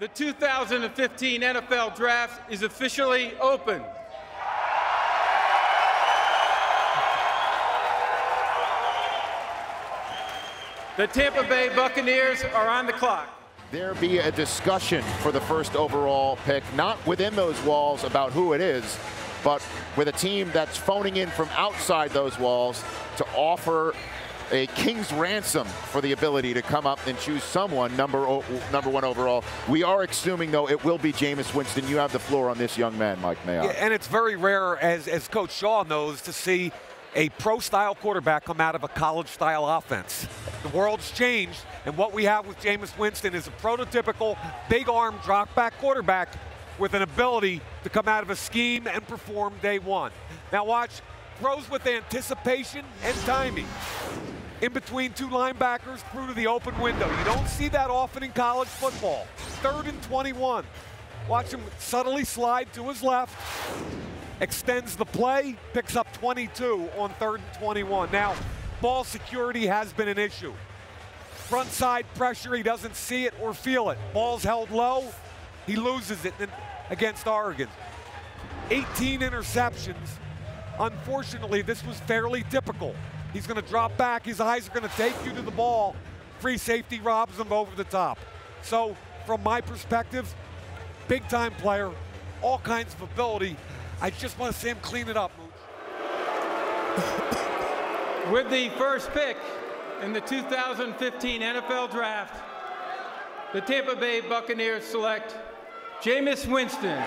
The 2015 NFL Draft is officially open. The Tampa Bay Buccaneers are on the clock. There be a discussion for the first overall pick, not within those walls about who it is, but with a team that's phoning in from outside those walls to offer a king's ransom for the ability to come up and choose someone number one overall. We are assuming, though, it will be Jameis Winston. You have the floor on this young man, Mike Mayock. Yeah, and it's very rare, as Coach Shaw knows, to see a pro-style quarterback come out of a college-style offense. The world's changed, and what we have with Jameis Winston is a prototypical big-arm drop-back quarterback with an ability to come out of a scheme and perform day one. Now watch, throws with anticipation and timing. In between two linebackers, through to the open window. You don't see that often in college football. 3rd and 21. Watch him subtly slide to his left, extends the play, picks up 22 on 3rd and 21. Now, ball security has been an issue. Front side pressure, he doesn't see it or feel it. Ball's held low, he loses it against Oregon. 18 interceptions. Unfortunately, this was fairly typical. He's going to drop back, his eyes are going to take you to the ball. Free safety robs him over the top. So, from my perspective, big time player, all kinds of ability. I just want to see him clean it up. With the first pick in the 2015 NFL Draft, the Tampa Bay Buccaneers select Jameis Winston,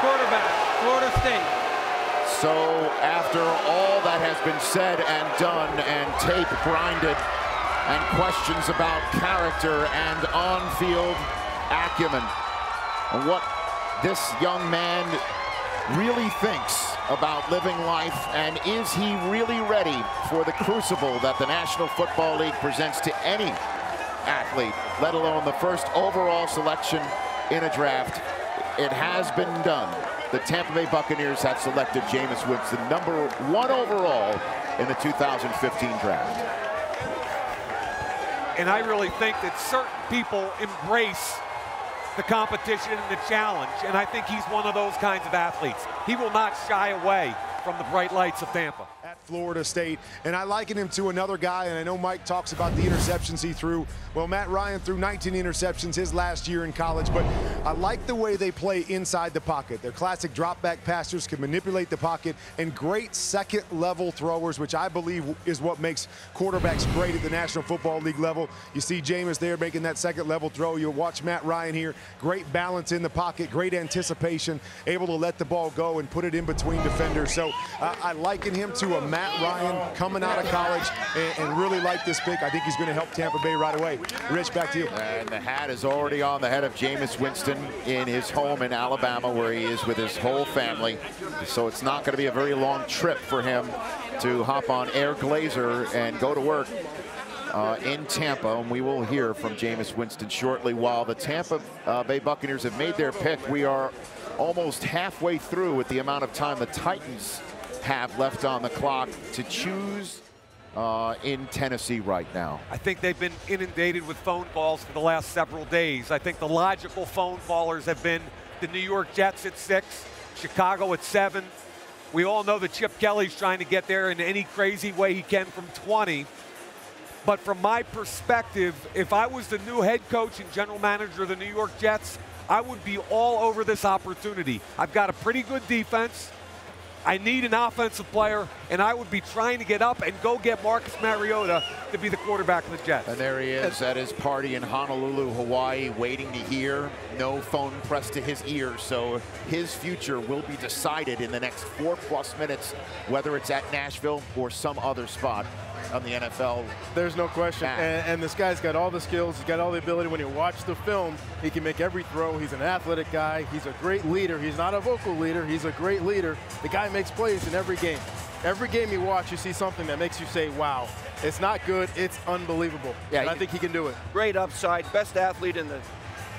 quarterback, Florida State. So after all that has been said and done and tape grinded and questions about character and on-field acumen and what this young man really thinks about living life, and is he really ready for the crucible that the National Football League presents to any athlete, let alone the first overall selection in a draft? It has been done. The Tampa Bay Buccaneers have selected Jameis Winston, number one overall in the 2015 draft. And I really think that certain people embrace the competition and the challenge, and I think he's one of those kinds of athletes. He will not shy away from the bright lights of Tampa. At Florida State, and I liken him to another guy, and I know Mike talks about the interceptions he threw. Well, Matt Ryan threw 19 interceptions his last year in college, but I like the way they play inside the pocket. Their classic drop-back passers can manipulate the pocket, and great second-level throwers, which I believe is what makes quarterbacks great at the National Football League level. You see Jameis there making that second-level throw. You'll watch Matt Ryan here. Great balance in the pocket, great anticipation, able to let the ball go and put it in between defenders. So I liken him to a Matt Ryan coming out of college, and really like this pick. I think he's going to help Tampa Bay right away. Rich, back to you. And the hat is already on the head of Jameis Winston in his home in Alabama, where he is with his whole family. So it's not going to be a very long trip for him to hop on Air Glazer and go to work in Tampa, and we will hear from Jameis Winston shortly. While the Tampa Bay Buccaneers have made their pick, we are almost halfway through with the amount of time the Titans have left on the clock to choose in Tennessee right now. I think they've been inundated with phone calls for the last several days. I think the logical phone callers have been the New York Jets at 6, Chicago at 7. We all know that Chip Kelly's trying to get there in any crazy way he can from 20. But from my perspective, if I was the new head coach and general manager of the New York Jets, I would be all over this opportunity. I've got a pretty good defense. I need an offensive player, and I would be trying to get up and go get Marcus Mariota to be the quarterback of the Jets. And there he is at his party in Honolulu, Hawaii, waiting to hear. No phone pressed to his ear, so his future will be decided in the next 4+ minutes, whether it's at Nashville or some other spot on the NFL. There's no question, and this guy's got all the skills, he's got all the ability. When you watch the film, he can make every throw. He's an athletic guy, he's a great leader. He's not a vocal leader, he's a great leader. The guy makes plays in every game. Every game you watch, you see something that makes you say, wow, it's not good, it's unbelievable. Yeah, and I think he can do it. Great upside, best athlete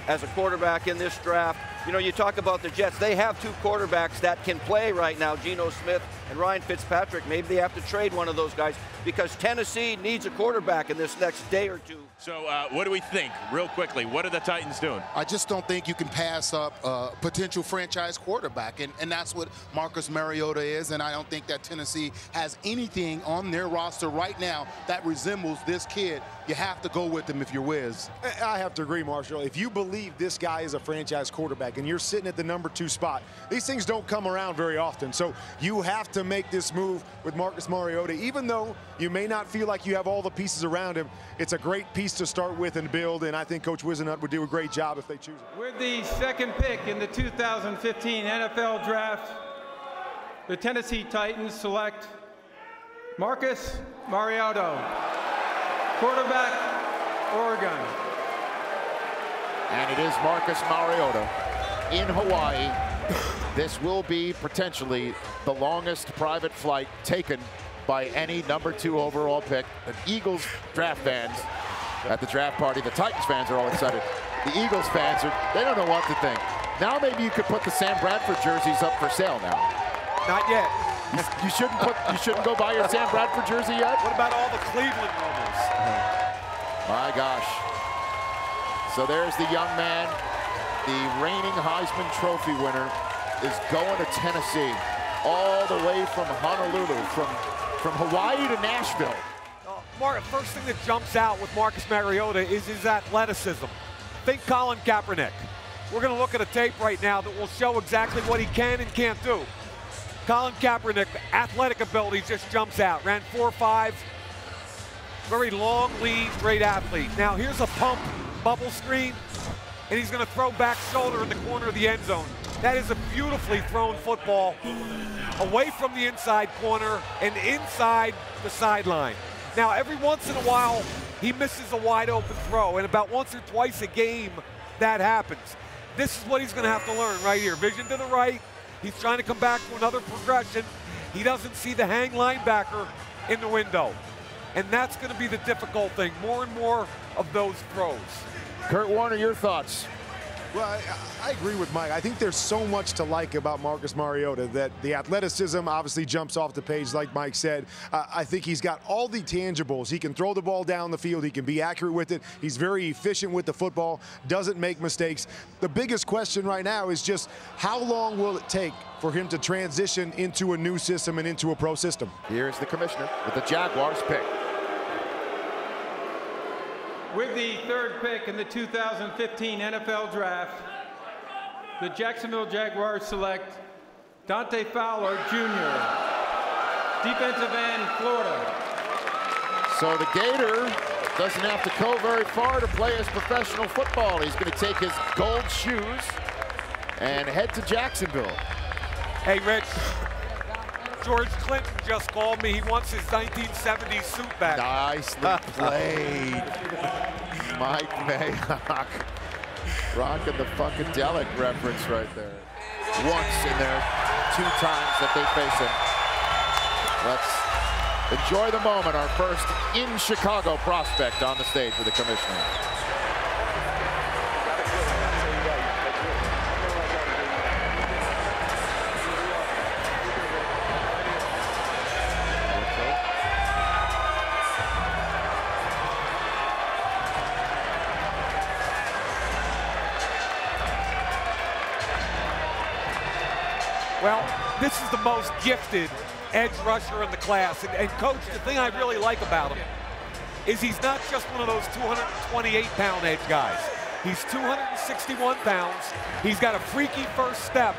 as a quarterback in this draft. you know, you talk about the Jets. They have two quarterbacks that can play right now, Geno Smith and Ryan Fitzpatrick. Maybe they have to trade one of those guys because Tennessee needs a quarterback in this next day or two. So what do we think? Real quickly, what are the Titans doing? I just don't think you can pass up a potential franchise quarterback, and that's what Marcus Mariota is, and I don't think that Tennessee has anything on their roster right now that resembles this kid. You have to go with him if you're Wiz. I have to agree, Marshall. If you believe this guy is a franchise quarterback and you're sitting at the #2 spot, these things don't come around very often, so you have to make this move with Marcus Mariota. Even though you may not feel like you have all the pieces around him, it's a great piece to start with and build, and I think Coach Wizenhut would do a great job if they choose it. With the second pick in the 2015 NFL Draft, the Tennessee Titans select Marcus Mariota, quarterback, Oregon. And it is Marcus Mariota in Hawaii. This will be potentially the longest private flight taken by any #2 overall pick. The Eagles draft fans at the draft party, the Titans fans are all excited. The Eagles fans are, they don't know what to think. Now maybe you could put the Sam Bradford jerseys up for sale now. Not yet. You shouldn't put, you shouldn't go buy your Sam Bradford jersey yet. What about all the Cleveland Rovers? My gosh. So there's the young man, the reigning Heisman Trophy winner, is going to Tennessee, all the way from Honolulu, from Hawaii to Nashville. Mark, first thing that jumps out with Marcus Mariota is his athleticism. Think Colin Kaepernick. We're going to look at a tape right now that will show exactly what he can and can't do. Colin Kaepernick, athletic ability just jumps out. Ran 4.5, very long lead, great athlete. Now here's a pump bubble screen, and he's going to throw back shoulder in the corner of the end zone. That is a beautifully thrown football away from the inside corner and inside the sideline. Now, every once in a while, he misses a wide open throw, and about once or twice a game, that happens. This is what he's gonna have to learn right here. Vision to the right, he's trying to come back to another progression. He doesn't see the hang linebacker in the window. And that's gonna be the difficult thing, more and more of those throws. Kurt Warner, your thoughts? Well, I agree with Mike. I think there's so much to like about Marcus Mariota, that the athleticism obviously jumps off the page, like Mike said. I think he's got all the tangibles. He can throw the ball down the field. He can be accurate with it. He's very efficient with the football, doesn't make mistakes. The biggest question right now is just how long will it take for him to transition into a new system and into a pro system? Here's the commissioner with the Jaguars pick. With the third pick in the 2015 NFL Draft, the Jacksonville Jaguars select Dante Fowler, Jr., defensive end, Florida. So the Gator doesn't have to go very far to play his professional football. He's going to take his gold shoes and head to Jacksonville. Hey, Rich. George Clinton just called me. He wants his 1970s suit back. Nicely played. Mike Mayock. Rocking the Funkadelic reference right there. Once in there, two times that they face him. Let's enjoy the moment. Our first in Chicago prospect on the stage with the commissioner. Well, this is the most gifted edge rusher in the class. And coach, the thing I really like about him is he's not just one of those 228-pound edge guys. He's 261 pounds. He's got a freaky first step,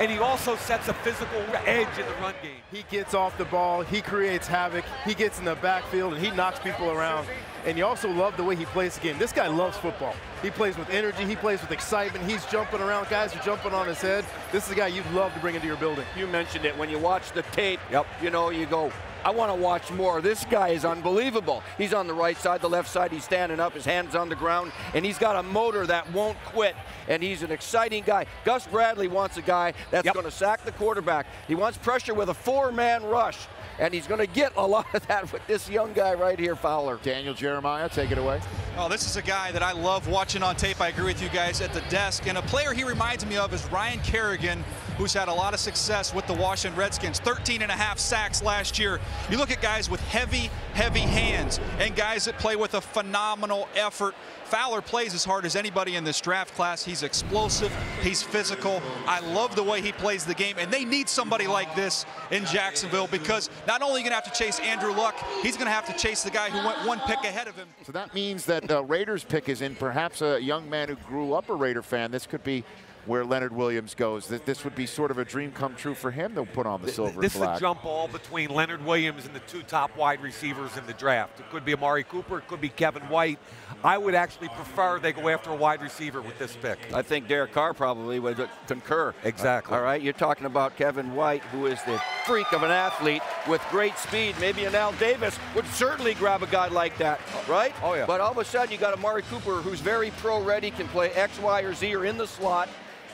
and he also sets a physical edge in the run game. He gets off the ball. He creates havoc. He gets in the backfield, and he knocks people around. And you also love the way he plays the game. This guy loves football. He plays with energy. He plays with excitement. He's jumping around. Guys are jumping on his head. This is a guy you'd love to bring into your building. You mentioned it. When you watch the tape, you know, you go, I want to watch more. This guy is unbelievable. He's on the right side, the left side. He's standing up, his hands on the ground, and he's got a motor that won't quit, and he's an exciting guy. Gus Bradley wants a guy that's going to sack the quarterback. He wants pressure with a four-man rush. and he's going to get a lot of that with this young guy right here, Fowler. Daniel Jeremiah, take it away. Oh, this is a guy that I love watching on tape. I agree with you guys at the desk. And a player he reminds me of is Ryan Kerrigan, who's had a lot of success with the Washington Redskins. 13.5 sacks last year. You look at guys with heavy, heavy hands and guys that play with a phenomenal effort. Fowler plays as hard as anybody in this draft class. He's explosive. He's physical. I love the way he plays the game. And they need somebody like this in Jacksonville, because not only are you going to have to chase Andrew Luck, he's going to have to chase the guy who went one pick ahead of him. So that means that Raiders pick is in. Perhaps a young man who grew up a Raider fan, this could be where Leonard Williams goes. This would be sort of a dream come true for him to put on the silver and black. This is a jump ball between Leonard Williams and the two top wide receivers in the draft. It could be Amari Cooper. It could be Kevin White. I would actually prefer they go after a wide receiver with this pick. I think Derek Carr probably would concur. Exactly. All right, you're talking about Kevin White, who is the freak of an athlete with great speed. Maybe an Al Davis would certainly grab a guy like that, right? Oh, yeah. But all of a sudden, you got Amari Cooper, who's very pro-ready, can play X, Y, or Z, or in the slot.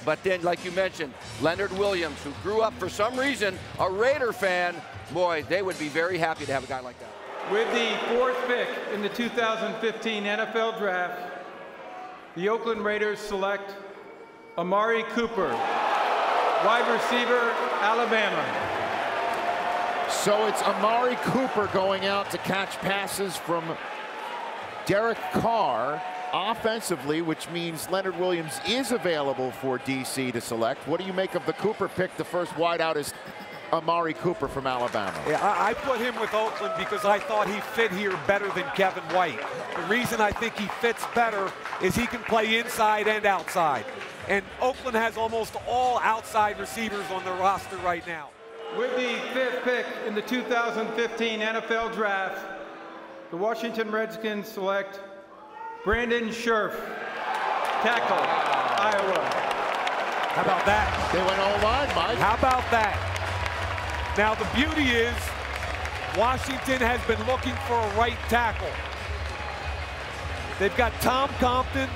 But then, like you mentioned, Leonard Williams, who grew up, for some reason, a Raider fan. Boy, they would be very happy to have a guy like that. With the 4th pick in the 2015 NFL Draft, the Oakland Raiders select Amari Cooper, wide receiver, Alabama. So it's Amari Cooper going out to catch passes from Derek Carr offensively, which means Leonard Williams is available for DC to select. What do you make of the Cooper pick? The first wideout is Amari Cooper from Alabama. Yeah, I put him with Oakland because I thought he fit here better than Kevin White. The reason I think he fits better is he can play inside and outside. And Oakland has almost all outside receivers on their roster right now. With the 5th pick in the 2015 NFL Draft, the Washington Redskins select Brandon Scherff, tackle, Iowa. How about that? They went all line, Mike. How about that? Now, the beauty is Washington has been looking for a right tackle. They've got Tom Compton,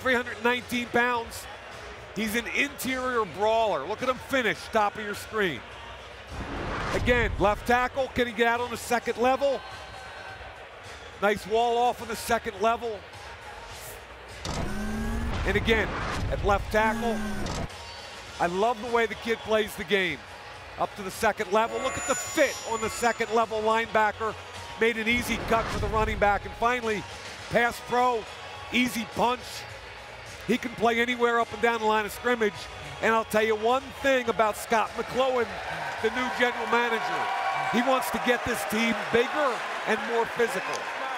319 pounds. He's an interior brawler. Look at him finish, top of your screen. Again, left tackle. Can he get out on the second level? Nice wall off on the second level. And again, at left tackle. I love the way the kid plays the game. Up to the second level. Look at the fit on the second level linebacker. Made an easy cut for the running back. And finally, pass pro, easy punch. He can play anywhere up and down the line of scrimmage. And I'll tell you one thing about Scott McLoughlin, the new general manager. He wants to get this team bigger and more physical.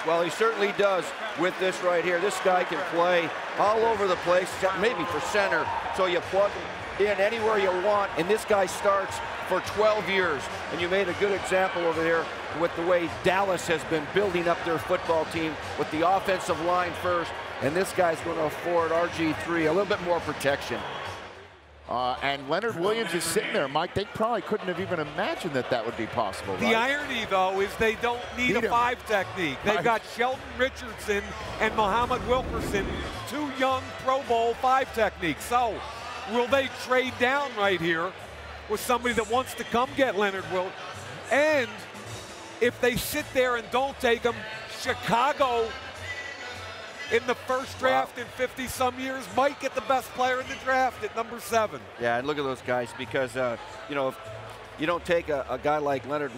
Well, he certainly does with this right here. This guy can play all over the place, maybe for center. So you plug him in anywhere you want, and this guy starts for 12 years. And you made a good example over there with the way Dallas has been building up their football team with the offensive line first, and this guy's going to afford RG3 a little bit more protection. And Leonard Williams is sitting there, Mike. They probably couldn't have even imagined that that would be possible. Right? The irony, though, is they don't need a 5 technique. They've got Sheldon Richardson and Muhammad Wilkerson, two young Pro Bowl 5 techniques. So will they trade down right here with somebody that wants to come get Leonard Williams? And if they sit there and don't take him, Chicago in the first draft in 50-some years might get the best player in the draft at number 7. Yeah, and look at those guys, because, you know, if you don't take a guy like Leonard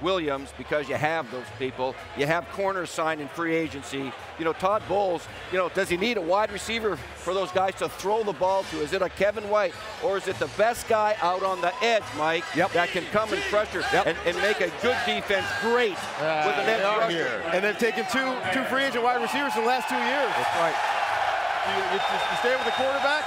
Williams, because you have those people, you have corners signed in free agency. You know, Todd Bowles, you know, does he need a wide receiver for those guys to throw the ball to? Is it a Kevin White, or is it the best guy out on the edge, Mike, that can come and pressure and make a good defense great with an edge rusher? And they've taken two free agent wide receivers in the last 2 years. That's right. You stay with the quarterback.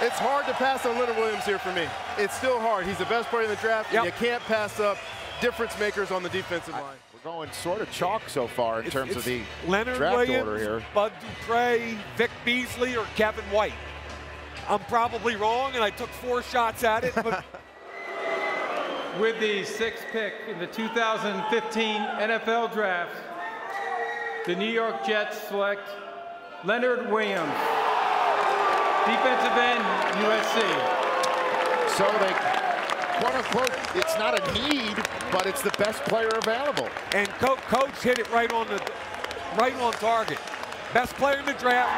It's hard to pass on Leonard Williams here for me. It's still hard. He's the best player in the draft, and you can't pass up difference makers on the defensive line. We're going sort of chalk so far in terms of the Leonard draft Williams, order here. Bud Dupree, Vic Beasley, or Kevin White. I'm probably wrong, and I took 4 shots at it. But with the 6th pick in the 2015 NFL Draft, the New York Jets select Leonard Williams, defensive end, USC. So they quote-unquote, it's not a need, but it's the best player available. And Coach hit it right on target. Best player in the draft,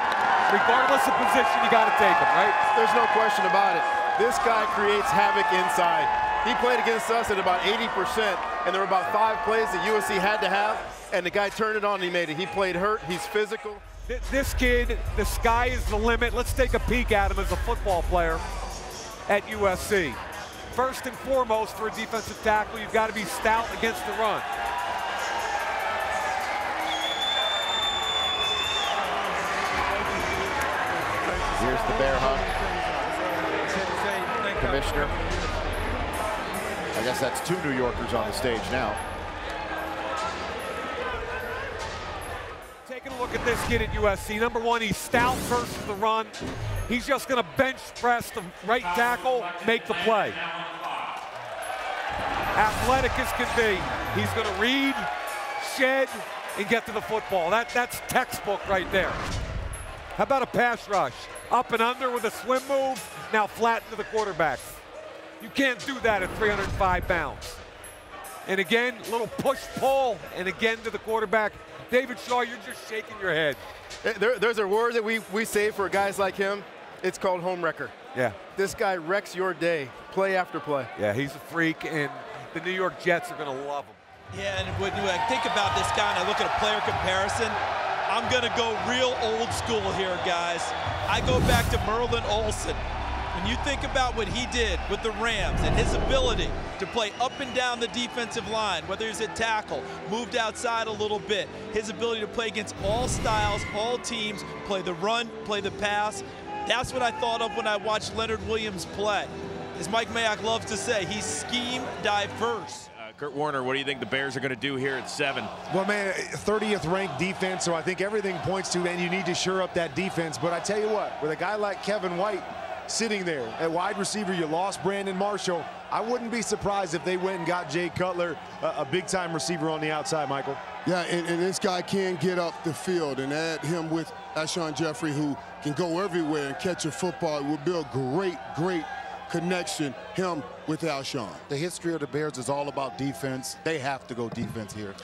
regardless of position, you got to take him, right? There's no question about it. This guy creates havoc inside. He played against us at about 80%, and there were about 5 plays that USC had to have, and the guy turned it on and he made it. He played hurt, he's physical. This kid, the sky is the limit. Let's take a peek at him as a football player at USC. First and foremost, for a defensive tackle, you've got to be stout against the run. Here's the bear hug. Commissioner. I guess that's 2 New Yorkers on the stage now. Taking a look at this kid at USC. Number one, he's stout versus the run. He's just going to bench press the right tackle, make the play. Athletic as can be. He's going to read, shed, and get to the football. That's textbook right there. How about a pass rush? Up and under with a swim move, now flat to the quarterback. You can't do that at 305 pounds. And again, a little push-pull, and again to the quarterback. David Shaw, you're just shaking your head. There's a word that we say for guys like him. It's called home wrecker. Yeah. This guy wrecks your day, play after play. Yeah, he's a freak, and the New York Jets are going to love him. Yeah, and when I think about this guy and I look at a player comparison, I'm going to go real old school here, guys. I go back to Merlin Olsen. When you think about what he did with the Rams and his ability to play up and down the defensive line, whether he's at tackle, moved outside a little bit, his ability to play against all styles, all teams, play the run, play the pass. That's what I thought of when I watched Leonard Williams play. As Mike Mayock loves to say, he's scheme diverse. Kurt Warner, what do you think the Bears are going to do here at 7? Well, man, 30th ranked defense, so I think everything points to, and you need to shore up that defense. But I tell you what, with a guy like Kevin White sitting there at wide receiver, you lost Brandon Marshall. I wouldn't be surprised if they went and got Jay Cutler, a big-time receiver on the outside, Michael. Yeah, and this guy can get up the field, and add him with Alshon Jeffrey, who can go everywhere and catch a football. It will build great connection, him with Alshon. The history of the Bears is all about defense. They have to go defense here.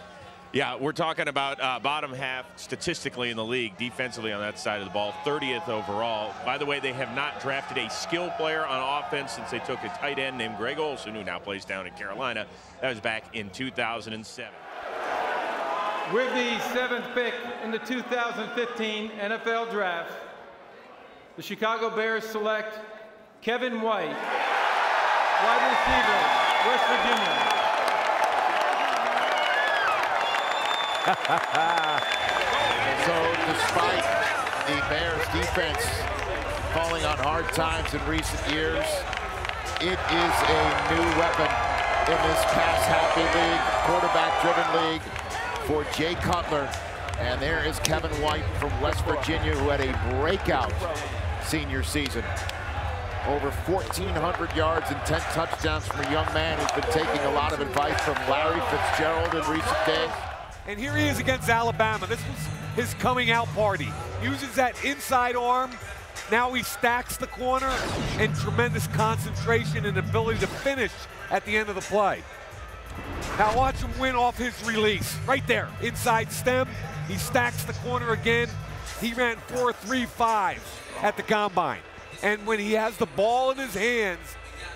Yeah, we're talking about bottom half statistically in the league, defensively on that side of the ball, 30th overall. By the way, they have not drafted a skill player on offense since they took a tight end named Greg Olsen, who now plays down in Carolina. That was back in 2007. With the 7th pick in the 2015 NFL Draft, the Chicago Bears select Kevin White, wide receiver, West Virginia. So despite the Bears defense falling on hard times in recent years, it is a new weapon in this pass-happy league, quarterback-driven league for Jay Cutler. And there is Kevin White from West Virginia, who had a breakout senior season. Over 1,400 yards and 10 touchdowns from a young man who's been taking a lot of advice from Larry Fitzgerald in recent days. And here he is against Alabama. This was his coming out party. Uses that inside arm. Now he stacks the corner, and tremendous concentration and ability to finish at the end of the play. Now watch him win off his release. Right there, inside stem. He stacks the corner again. He ran 4.35 at the combine. And when he has the ball in his hands,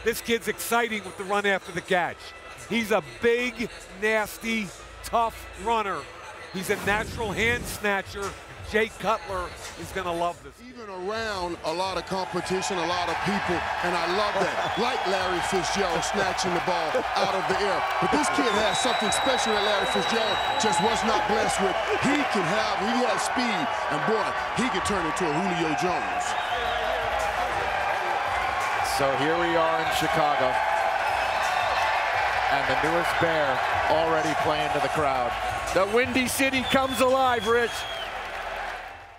this kid's exciting with the run after the catch. He's a big, nasty, tough runner. He's a natural hand snatcher. Jay Cutler is going to love this. Even around a lot of competition, a lot of people, and I love that. Like Larry Fitzgerald snatching the ball out of the air. But this kid has something special that Larry Fitzgerald just was not blessed with. He has speed, and boy, he could turn into a Julio Jones. So here we are in Chicago, and the newest Bear already playing to the crowd. The Windy City comes alive, Rich.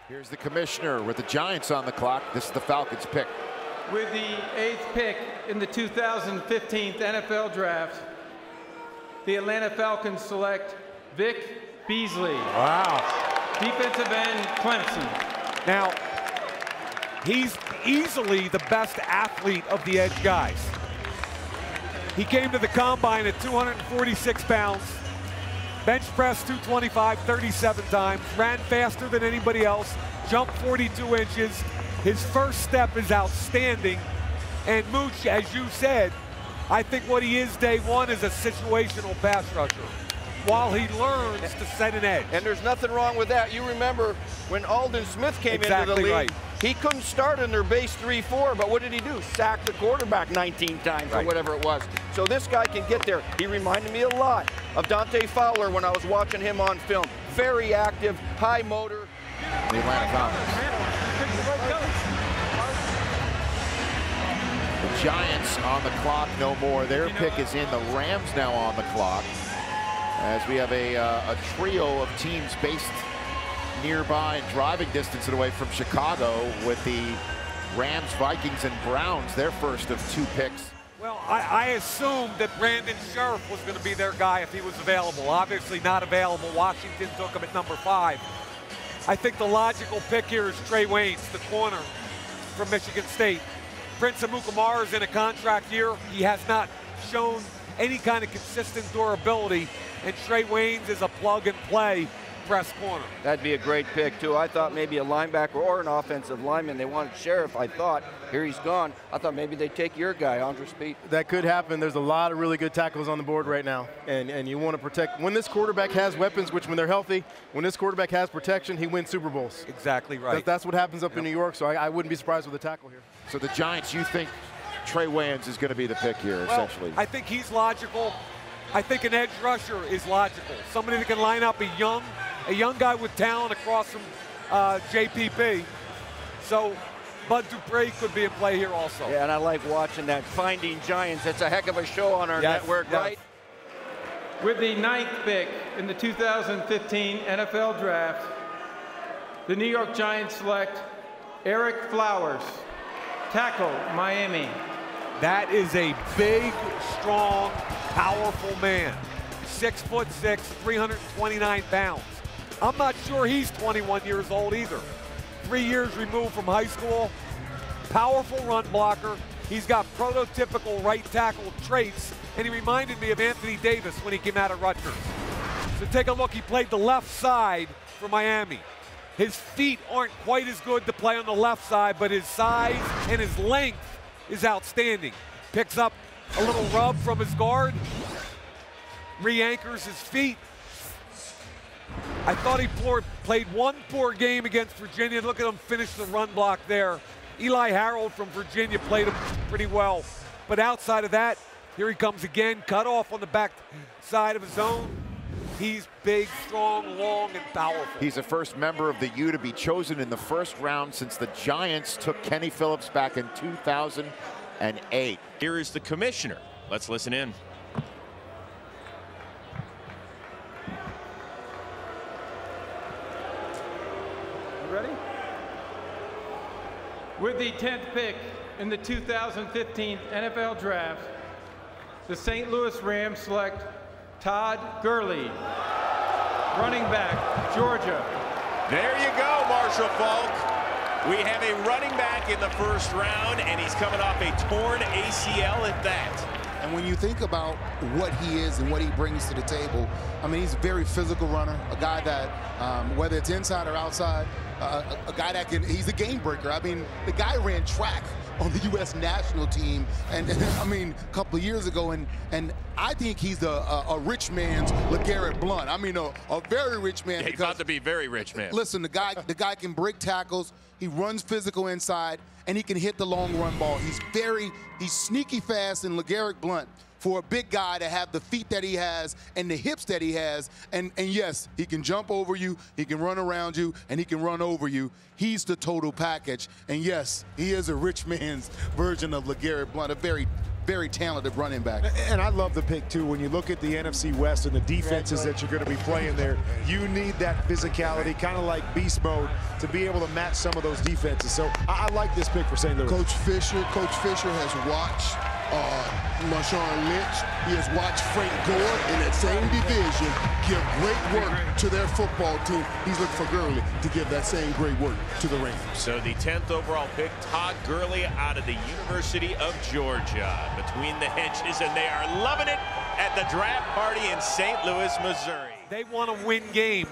Here's the commissioner with the Giants on the clock. This is the Falcons pick. With the 8th pick in the 2015 NFL Draft, the Atlanta Falcons select Vic Beasley. Wow. Defensive end, Clemson. Now, he's easily the best athlete of the edge guys. He came to the combine at 246 pounds, bench press 225 37 times, ran faster than anybody else, jumped 42 inches. His first step is outstanding. And Mooch, as you said, I think what he is day one is a situational pass rusher while he learns to set an edge. And there's nothing wrong with that. You remember when Aldon Smith came into the league, he couldn't start in their base 3-4, but what did he do? Sack the quarterback 19 times or whatever it was. So this guy can get there. He reminded me a lot of Dante Fowler when I was watching him on film. Very active, high motor. The Atlanta Falcons. Giants on the clock, no more. Their pick is in. The Rams now on the clock, as we have a trio of teams based nearby and driving distance away from Chicago, with the Rams, Vikings, and Browns, their first of two picks. Well, I assumed that Brandon Scherff was going to be their guy if he was available. Obviously not available. Washington took him at number 5. I think the logical pick here is Trae Waynes, the corner from Michigan State. Prince Amukamara is in a contract year. He has not shown any kind of consistent durability, and Trae Waynes is a plug-and-play press corner. That'd be a great pick, too. I thought maybe a linebacker or an offensive lineman. They wanted Scherff, I thought. Here he's gone. I thought maybe they'd take your guy, Andres Pete. That could happen. There's a lot of really good tackles on the board right now, and you want to protect. When this quarterback has weapons, which when they're healthy, when this quarterback has protection, he wins Super Bowls. Exactly right. That's what happens up in New York, so I wouldn't be surprised with a tackle here. So the Giants, you think Trae Waynes is going to be the pick here, essentially? I think he's logical. I think an edge rusher is logical. Somebody that can line up a young guy with talent across from JPP. So Bud Dupree could be in play here also. Yeah, and I like watching that. Finding Giants. That's a heck of a show on our network, right? With the 9th pick in the 2015 NFL Draft, the New York Giants select Ereck Flowers, tackle, Miami. That is a big, strong, powerful man. 6'6", 329 pounds. I'm not sure he's 21 years old either. 3 years removed from high school. Powerful run blocker. He's got prototypical right tackle traits, and he reminded me of Anthony Davis when he came out of Rutgers. So take a look. He played the left side for Miami. His feet aren't quite as good to play on the left side, but his size and his length is outstanding. Picks up a little rub from his guard, re-anchors his feet. I thought he played one poor game against Virginia. Look at him finish the run block there. Eli Harold from Virginia played him pretty well. But outside of that, here he comes again, cut off on the back side of his own. He's big, strong, long, and powerful. He's the first member of the U to be chosen in the first round since the Giants took Kenny Phillips back in 2008. Here is the commissioner. Let's listen in. You ready? With the 10th pick in the 2015 NFL Draft, the St. Louis Rams select Todd Gurley, running back, Georgia. There you go, Marshall Faulk. We have a running back in the first round, and he's coming off a torn ACL at that. And when you think about what he is and what he brings to the table, I mean, he's a very physical runner, a guy that, whether it's inside or outside, a guy that can, he's a game breaker. I mean, the guy ran track on the U.S. national team, and I mean, a couple of years ago, and I think he's a rich man's LeGarrette Blount. I mean, a very rich man. Yeah, he's about to be very rich man. Listen, the guy can break tackles, he runs physical inside, and he can hit the long run ball. He's sneaky fast, and LeGarrette Blount, for a big guy to have the feet that he has and the hips that he has, and yes, he can jump over you, he can run around you, and he can run over you. He's the total package, and yes, he is a rich man's version of LeGarrette Blount, a very, very talented running back. And I love the pick, too. When you look at the NFC West and the defenses that you're going to be playing there, you need that physicality, kind of like beast mode, to be able to match some of those defenses. So I like this pick for St. Louis. Coach Fisher has watched Marshawn Lynch. He has watched Frank Gore in that same division give great work to their football team. He's looking for Gurley to give that same great work to the Rams. So the 10th overall pick, Todd Gurley out of the University of Georgia. Between the hedges, and they are loving it at the draft party in St. Louis, Missouri. They want to win games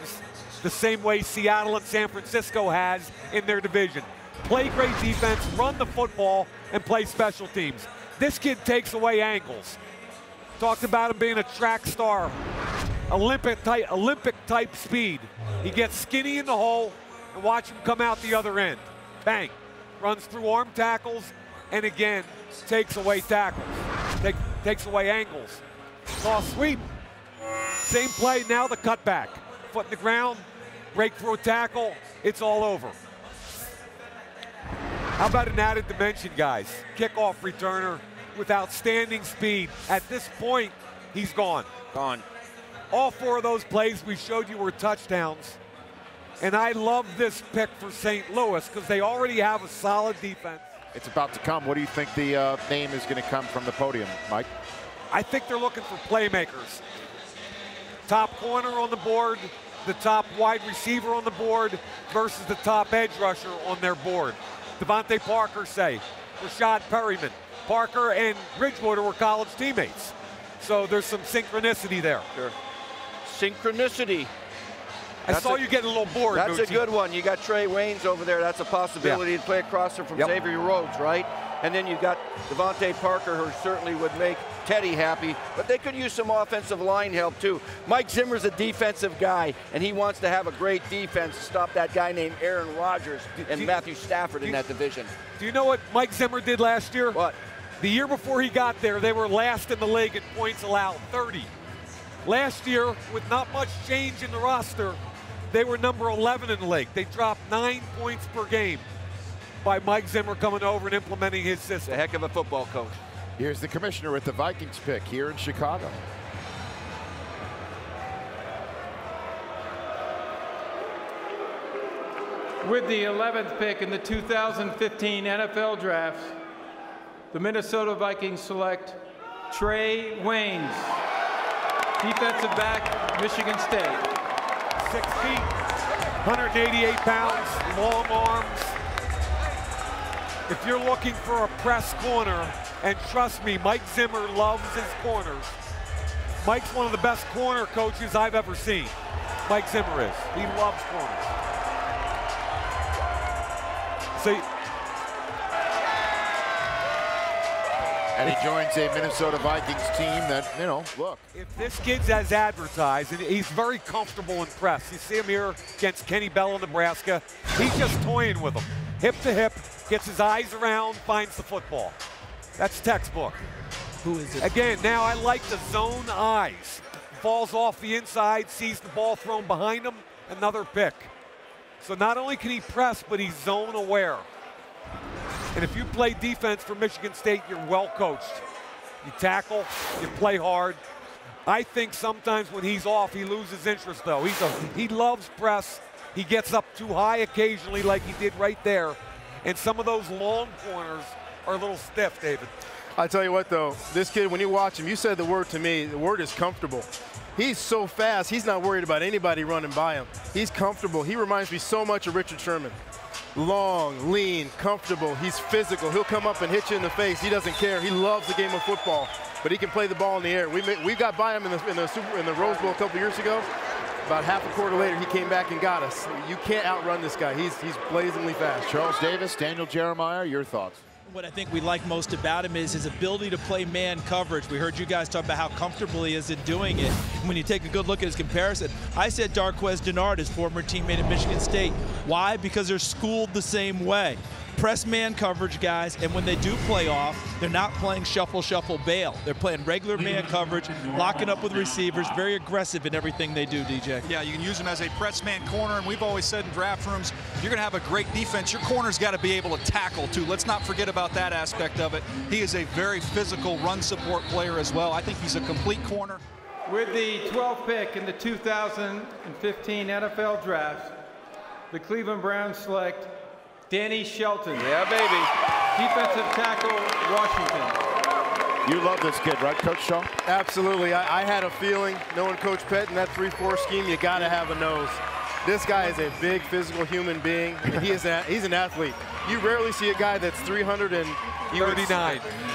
the same way Seattle and San Francisco has in their division. Play great defense, run the football, and play special teams. This kid takes away angles. Talked about him being a track star, Olympic type speed. He gets skinny in the hole, and watch him come out the other end. Bang, runs through arm tackles, and again, takes away tackles. Takes away angles. Saw sweep, same play, now the cutback. Foot in the ground, break through a tackle, it's all over. How about an added dimension, guys? Kickoff returner with outstanding speed. At this point, he's gone. Gone. All four of those plays we showed you were touchdowns. And I love this pick for St. Louis because they already have a solid defense. It's about to come. What do you think the name is going to come from the podium, Mike? I think they're looking for playmakers. Top corner on the board, the top wide receiver on the board versus the top edge rusher on their board. Devante Parker, say, Rashad Perryman. Parker and Bridgewater were college teammates. So there's some synchronicity there. Sure. Synchronicity. I saw you getting a little bored. That's Gucci. A good one. You got Trae Waynes over there. That's a possibility to play across her from Xavier Rhodes, right? And then you've got Devante Parker, who certainly would make Teddy happy, but they could use some offensive line help too. Mike Zimmer's a defensive guy, and he wants to have a great defense to stop that guy named Aaron Rodgers and Matthew Stafford in that division. Do you know what Mike Zimmer did last year? What? The year before he got there, they were last in the league in points allowed, 30. Last year, with not much change in the roster, they were number 11 in the league. They dropped 9 points per game by Mike Zimmer coming over and implementing his system. A heck of a football coach. Here's the commissioner with the Vikings pick here in Chicago. With the 11th pick in the 2015 NFL Draft, the Minnesota Vikings select Trae Waynes, defensive back, Michigan State. 6 feet, 188 pounds, long arms. If you're looking for a press corner, and trust me, Mike Zimmer loves his corners. Mike's one of the best corner coaches I've ever seen. Mike Zimmer is. He loves corners. See? And he joins a Minnesota Vikings team that, you know, look. If this kid's as advertised, and he's very comfortable in press. You see him here against Kenny Bell in Nebraska. He's just toying with him. Hip to hip, gets his eyes around, finds the football. That's textbook. Who is it? Again, now I like the zone eyes. Falls off the inside, sees the ball thrown behind him, another pick. So not only can he press, but he's zone aware. And if you play defense for Michigan State, you're well coached. You tackle, you play hard. I think sometimes when he's off, he loses interest though. He loves press. He gets up too high occasionally like he did right there. And some of those long corners are a little stiff, David. I tell you what, though, this kid, when you watch him, you said the word to me, the word is comfortable. He's so fast, he's not worried about anybody running by him. He's comfortable. He reminds me so much of Richard Sherman. Long, lean, comfortable. He's physical. He'll come up and hit you in the face. He doesn't care. He loves the game of football, but he can play the ball in the air. We got by him in the Rose Bowl a couple years ago. About half a quarter later, he came back and got us. You can't outrun this guy. He's blazingly fast. Charles Davis, Daniel Jeremiah, your thoughts? What I think we like most about him is his ability to play man coverage. We heard you guys talk about how comfortable he is in doing it. When you take a good look at his comparison, I said Darquez Denard, his former teammate at Michigan State. Why? Because they're schooled the same way. Press man coverage, guys, and when they do play off, they're not playing shuffle, shuffle, bail. They're playing regular man coverage, locking up with receivers, very aggressive in everything they do, DJ. Yeah, you can use them as a press man corner, and we've always said in draft rooms, you're going to have a great defense. Your corner's got to be able to tackle, too. Let's not forget about that aspect of it. He is a very physical run support player as well. I think he's a complete corner. With the 12th pick in the 2015 NFL Draft, the Cleveland Browns select Danny Shelton. Yeah, baby. Defensive tackle, Washington. You love this kid, right, Coach Shaw? Absolutely. I had a feeling, knowing Coach Pett in that 3-4 scheme, you got to have a nose. This guy is a big, physical human being. I mean, he is he's an athlete. You rarely see a guy that's 339.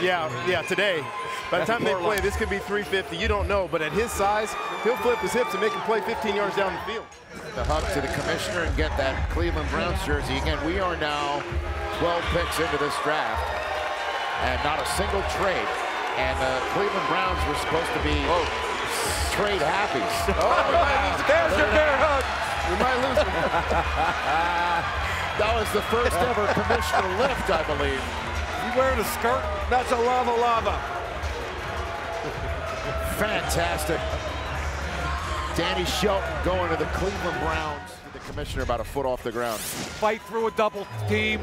Yeah, today. By the time they play, this could be 350. You don't know, but at his size, he'll flip his hips and make him play 15 yards down the field. The hug to the commissioner and get that Cleveland Browns jersey. Again, we are now 12 picks into this draft and not a single trade. And the Cleveland Browns were supposed to be trade happy. Oh, wow. There's your bear hug. We might lose him. That was the first ever commissioner lift, I believe. You wearing a skirt? That's a lava. Fantastic. Danny Shelton going to the Cleveland Browns. The commissioner about a foot off the ground. Fight through a double team,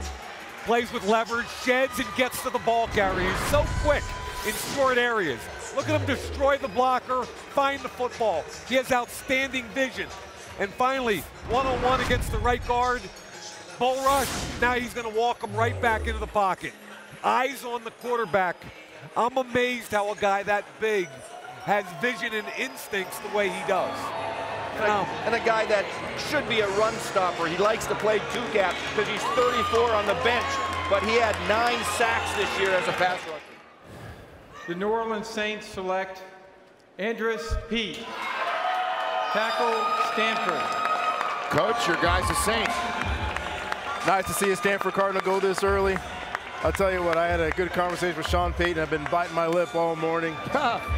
plays with leverage, sheds and gets to the ball carrier. He's so quick in short areas. Look at him destroy the blocker, find the football. He has outstanding vision. And finally, one-on-one against the right guard, bull rush. Now he's going to walk him right back into the pocket. Eyes on the quarterback. I'm amazed how a guy that big has vision and instincts the way he does. And a guy that should be a run stopper. He likes to play two gap because he's 34 on the bench, but he had 9 sacks this year as a pass rusher. The New Orleans Saints select Andrus Peat, tackle Stanford. Coach, your guy's a Saint. Nice to see a Stanford Cardinal go this early. I'll tell you what, I had a good conversation with Sean Payton. I've been biting my lip all morning.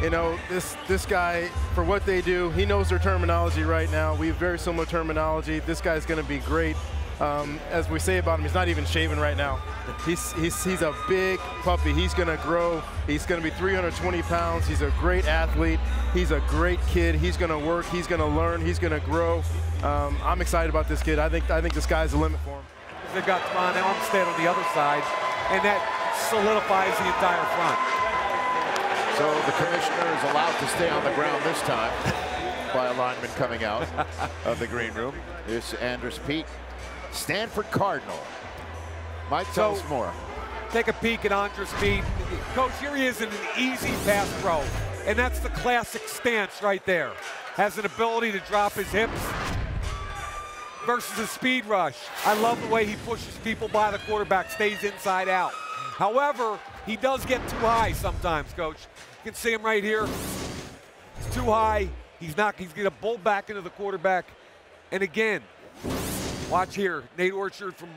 You know, this guy, for what they do, he knows their terminology right now. We have very similar terminology. This guy's going to be great. As we say about him, he's not even shaving right now. He's a big puppy. He's going to grow. He's going to be 320 pounds. He's a great athlete. He's a great kid. He's going to work. He's going to learn. He's going to grow. I'm excited about this kid. I think the sky's the limit for him. They've got Von Elmstead on the other side, and that solidifies the entire front. So the commissioner is allowed to stay on the ground this time by a lineman coming out of the green room. This is Andrus Peat, Stanford Cardinal. Mike, tell us more. Take a peek at Andrus Peat. Coach, here he is in an easy pass throw, and that's the classic stance right there. Has an ability to drop his hips versus a speed rush. I love the way he pushes people by the quarterback, stays inside out. However, he does get too high sometimes, Coach. You can see him right here. He's too high. He's gonna bull back into the quarterback. And again, watch here. Nate Orchard from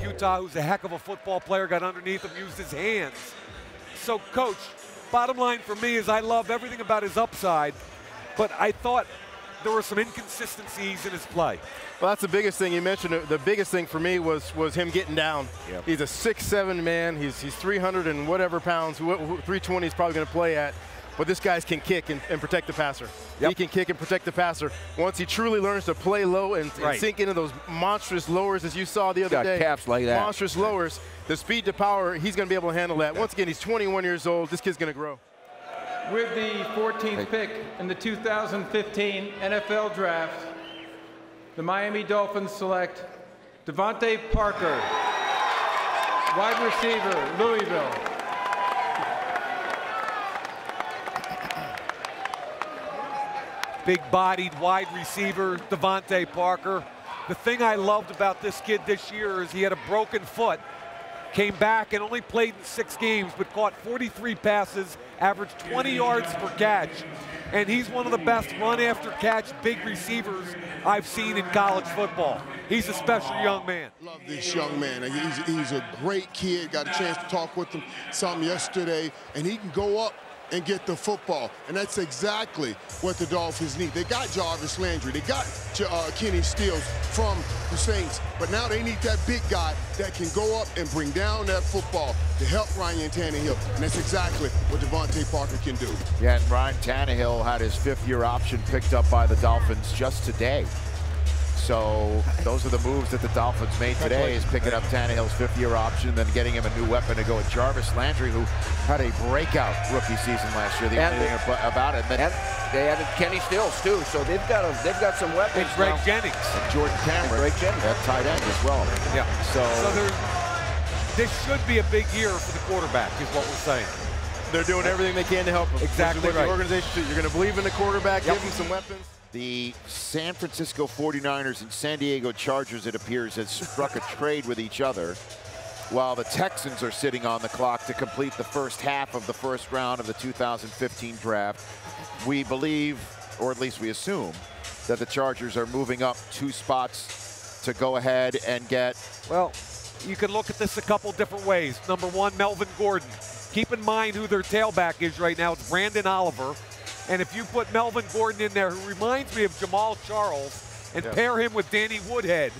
Utah, who's a heck of a football player, got underneath him, used his hands. So, Coach, bottom line for me is I love everything about his upside, but I thought there were some inconsistencies in his play. Well, that's the biggest thing you mentioned. The biggest thing for me was him getting down. Yep. He's a 6'7" man. He's 300 and whatever pounds. 320 is probably going to play at. But this guy can kick and protect the passer. Yep. He can kick and protect the passer. Once he truly learns to play low and sink into those monstrous lowers, as you saw the other day. Caps like that. Monstrous lowers. The speed to power, he's going to be able to handle that. Once again, he's 21 years old. This kid's going to grow. With the 14th pick in the 2015 NFL Draft, the Miami Dolphins select Devante Parker, wide receiver, Louisville. Big-bodied wide receiver, Devante Parker. The thing I loved about this kid this year is he had a broken foot, came back and only played in 6 games, but caught 43 passes, averaged 20 yards per catch. And he's one of the best run-after-catch big receivers I've seen in college football. He's a special young man. Love this young man. He's a great kid. Got a chance to talk with him some yesterday, and he can go up and get the football. And that's exactly what the Dolphins need. They got Jarvis Landry. They got Kenny Stills from the Saints. But now they need that big guy that can go up and bring down that football to help Ryan Tannehill. And that's exactly what Devante Parker can do. Yeah, and Ryan Tannehill had his 5th-year option picked up by the Dolphins just today. So those are the moves that the Dolphins made today, is picking up Tannehill's 5th-year option, then getting him a new weapon to go with Jarvis Landry, who had a breakout rookie season last year. The only thing about it. And they added Kenny Stills too, so they've got some weapons. And Greg Jennings. And Jordan Cameron. And Greg Jennings. That tight end as well. Yeah. So this should be a big year for the quarterback, is what we're saying. they're doing everything they can to help him. Exactly right. The organization should. You're going to believe in the quarterback, give him some weapons. The San Francisco 49ers and San Diego Chargers, it appears, have struck a trade with each other, while the Texans are sitting on the clock to complete the first half of the first round of the 2015 draft. We believe, or at least we assume, that the Chargers are moving up 2 spots to go ahead and get... Well, you can look at this a couple different ways. Number one, Melvin Gordon. Keep in mind who their tailback is right now. It's Brandon Oliver. And if you put Melvin Gordon in there, who reminds me of Jamal Charles, and pair him with Danny Woodhead,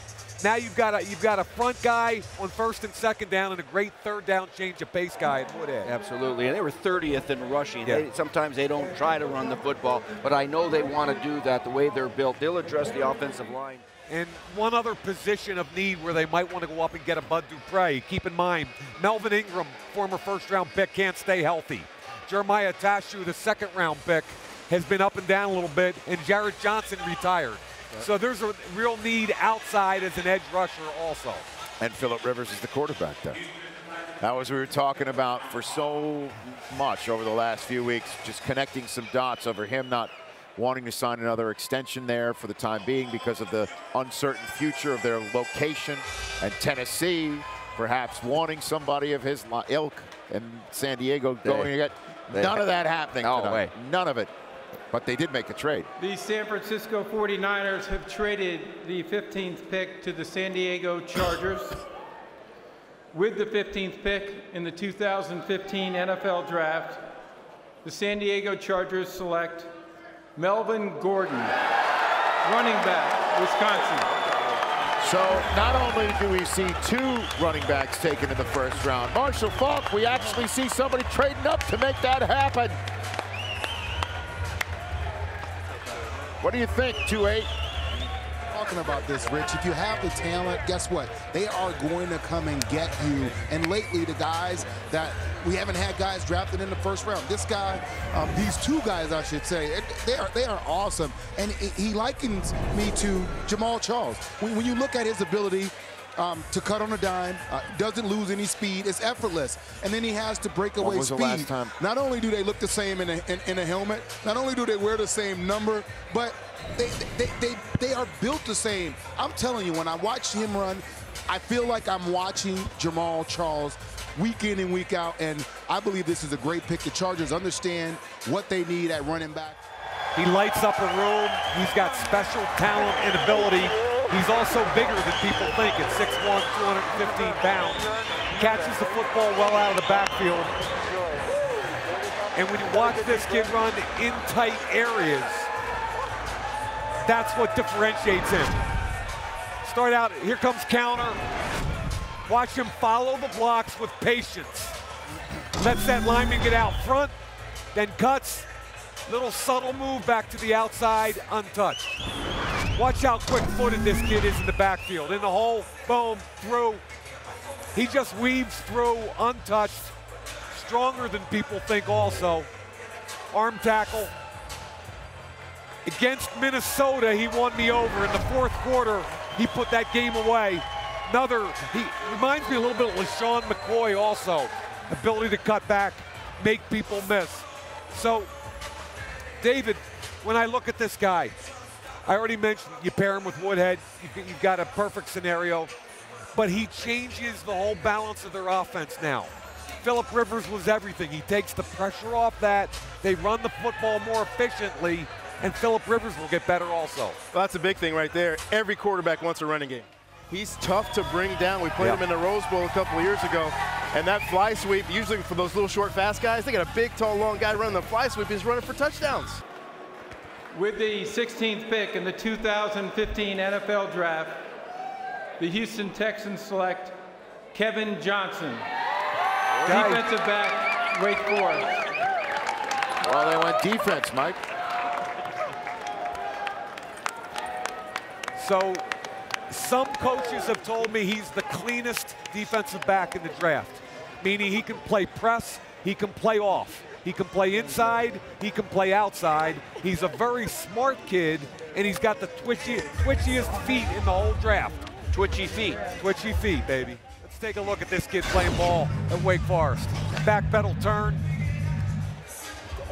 now you've got a front guy on first and second down and a great third down change of pace guy at Woodhead. Absolutely, and they were 30th in rushing. Yeah. Sometimes they don't try to run the football, but I know they want to do that the way they're built. They'll address the offensive line. And one other position of need where they might want to go up and get a Bud Dupree. Keep in mind, Melvin Ingram, former first round pick, can't stay healthy. Jeremiah Tashu, the second round pick, has been up and down a little bit, and Jarrett Johnson retired. So there's a real need outside as an edge rusher also. And Phillip Rivers is the quarterback there. That was what we were talking about for so much over the last few weeks, just connecting some dots over him not wanting to sign another extension there for the time being because of the uncertain future of their location, and Tennessee perhaps wanting somebody of his ilk, and San Diego going to get none of that happening. No way. None of it. But they did make a trade. The San Francisco 49ers have traded the 15th pick to the San Diego Chargers with the 15th pick in the 2015 NFL Draft. The San Diego Chargers select Melvin Gordon, running back, Wisconsin. So not only do we see 2 running backs taken in the first round, Marshall Faulk, we actually see somebody trading up to make that happen. What do you think, 2-8? Talking about this, Rich, if you have the talent, guess what? They are going to come and get you. And lately, the guys that we haven't had guys drafted in the first round. This guy, these 2 guys, I should say, they are awesome. And he likens me to Jamal Charles. When you look at his ability to cut on a dime, doesn't lose any speed, is effortless, and then he has to break away speed. Last time? Not only do they look the same in a helmet, not only do they wear the same number, but they are built the same. I'm telling you, when I watch him run, I feel like I'm watching Jamal Charles week in and week out, and I believe this is a great pick. The Chargers understand what they need at running back. He lights up a room. He's got special talent and ability. He's also bigger than people think at 6'1", 215 pounds. Catches the football well out of the backfield. And when you watch this kid run in tight areas, that's what differentiates him. Start out, here comes counter. Watch him follow the blocks with patience. Lets that lineman get out front, then cuts. Little subtle move back to the outside, untouched. Watch how quick-footed this kid is in the backfield. In the hole, boom, through. He just weaves through, untouched. Stronger than people think also. Arm tackle. Against Minnesota, he won me over. In the 4th quarter, he put that game away. He reminds me a little bit of LaShawn McCoy also. Ability to cut back, make people miss. So, David, when I look at this guy, I already mentioned you pair him with Woodhead, you've got a perfect scenario, but he changes the whole balance of their offense now. Phillip Rivers was everything. He takes the pressure off that. They run the football more efficiently, and Phillip Rivers will get better also. Well, that's a big thing right there. Every quarterback wants a running game. He's tough to bring down. We played him in the Rose Bowl a couple of years ago, and that fly sweep, usually for those little short, fast guys, they got a big, tall, long guy running the fly sweep. He's running for touchdowns. With the 16th pick in the 2015 NFL Draft, the Houston Texans select Kevin Johnson, defensive back, Wake Forest. Well, they went defense, Mike. So some coaches have told me he's the cleanest defensive back in the draft, meaning he can play press, he can play off. He can play inside, he can play outside. He's a very smart kid, and he's got the twitchiest feet in the whole draft. Twitchy feet. Twitchy feet, baby. Let's take a look at this kid playing ball at Wake Forest. Backpedal turn,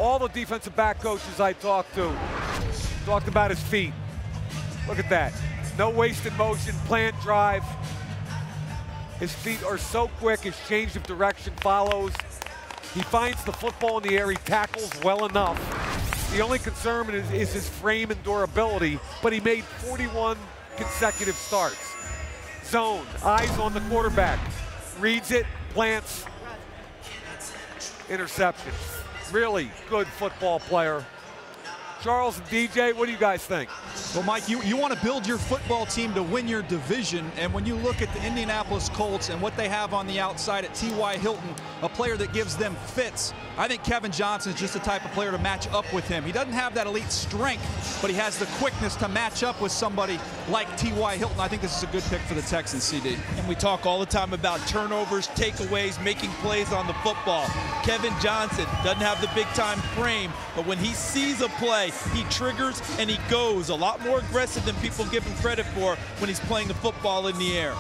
All the defensive back coaches I talked to talked about his feet. Look at that. No wasted motion, planned drive. His feet are so quick, his change of direction follows. He finds the football in the air, he tackles well enough. The only concern is his frame and durability, but he made 41 consecutive starts. Zone, eyes on the quarterback, reads it, plants, interception. Really good football player. Charles and DJ, what do you guys think? Well, Mike, you want to build your football team to win your division, and when you look at the Indianapolis Colts and what they have on the outside at T.Y. Hilton, a player that gives them fits, I think Kevin Johnson's just the type of player to match up with him. He doesn't have that elite strength, but he has the quickness to match up with somebody like T.Y. Hilton. I think this is a good pick for the Texans, CD. And we talk all the time about turnovers, takeaways, making plays on the football. Kevin Johnson doesn't have the big-time frame, but when he sees a play, he triggers and he goes a lot more aggressive than people give him credit for when he's playing the football in the air.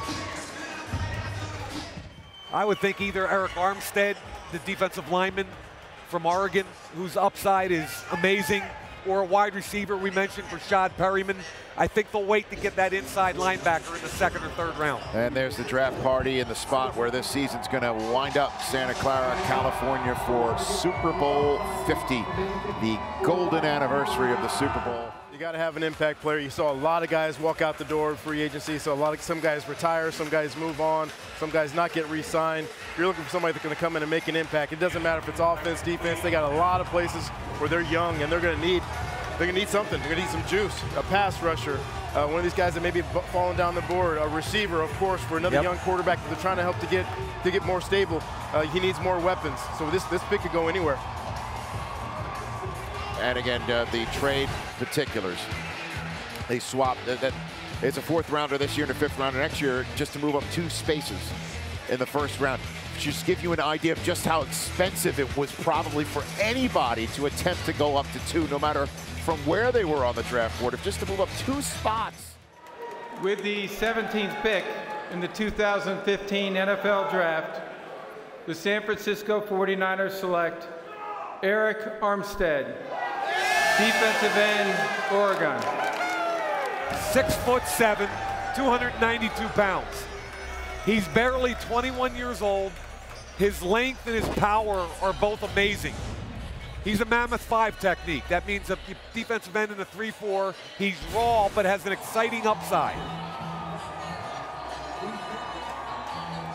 I would think either Eric Armstead, the defensive lineman from Oregon, whose upside is amazing, or a wide receiver. We mentioned Rashad Perryman. I think they'll wait to get that inside linebacker in the second or third round. And there's the draft party in the spot where this season's going to wind up. Santa Clara, California for Super Bowl 50, the golden anniversary of the Super Bowl. You got to have an impact player. You saw a lot of guys walk out the door in free agency, so some guys retire, some guys move on, some guys not get re-signed. You're looking for somebody that's going to come in and make an impact. It doesn't matter if it's offense, defense. They got a lot of places where they're young and they're going to need something. They're going to need some juice. A pass rusher, one of these guys that may be falling down the board, a receiver, of course, for another young quarterback that they're trying to help to get more stable. He needs more weapons. So this pick could go anywhere. And again, the trade particulars. They swapped. It's a fourth rounder this year and a fifth rounder next year just to move up two spaces in the first round. Just give you an idea of just how expensive it was probably for anybody to attempt to go up to two, no matter from where they were on the draft board, if just to move up two spots. With the 17th pick in the 2015 NFL Draft, the San Francisco 49ers select Eric Armstead, defensive end, Oregon. 6'7", 292 pounds. He's barely 21 years old. His length and his power are both amazing. He's a mammoth 5 technique. That means a defensive end in a 3-4. He's raw, but has an exciting upside.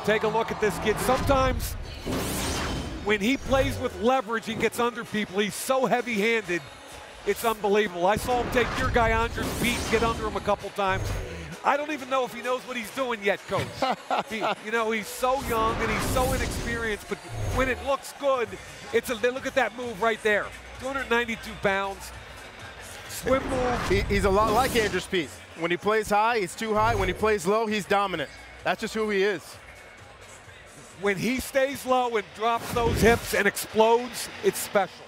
Take a look at this kid. Sometimes when he plays with leverage and gets under people, he's so heavy-handed, it's unbelievable. I saw him take your guy Andrews beat, get under him a couple times. I don't even know if he knows what he's doing yet, Coach. He's so young and he's so inexperienced, but when it looks good, it's a look at that move right there. 292 pounds, swim move. He's a lot like Andrew Speed. When he plays high, he's too high. When he plays low, he's dominant. That's just who he is. When he stays low and drops those hips and explodes, it's special.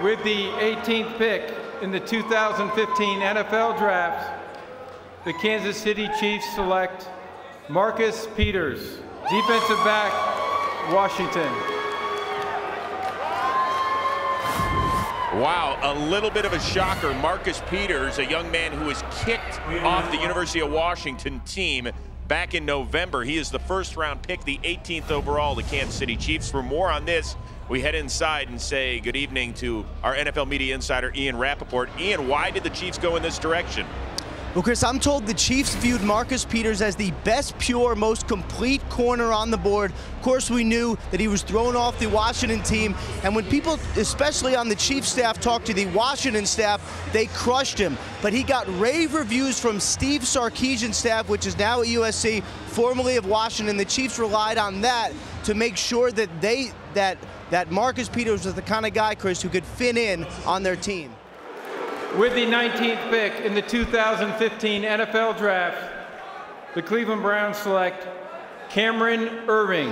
With the 18th pick in the 2015 NFL Draft, the Kansas City Chiefs select Marcus Peters, defensive back, Washington. Wow, a little bit of a shocker. Marcus Peters, a young man who was kicked off the University of Washington team back in November. He is the first round pick, the 18th overall, the Kansas City Chiefs. For more on this, we head inside and say good evening to our NFL media insider, Ian Rappaport. Ian, why did the Chiefs go in this direction? Well, Chris, I'm told the Chiefs viewed Marcus Peters as the best, pure, most complete corner on the board. Of course, we knew that he was thrown off the Washington team. And when people, especially on the Chiefs staff, talked to the Washington staff, they crushed him. But he got rave reviews from Steve Sarkisian's staff, which is now at USC, formerly of Washington. The Chiefs relied on that to make sure that that Marcus Peters was the kind of guy, Chris, who could fit in on their team. With the 19th pick in the 2015 NFL Draft, the Cleveland Browns select Cameron Irving,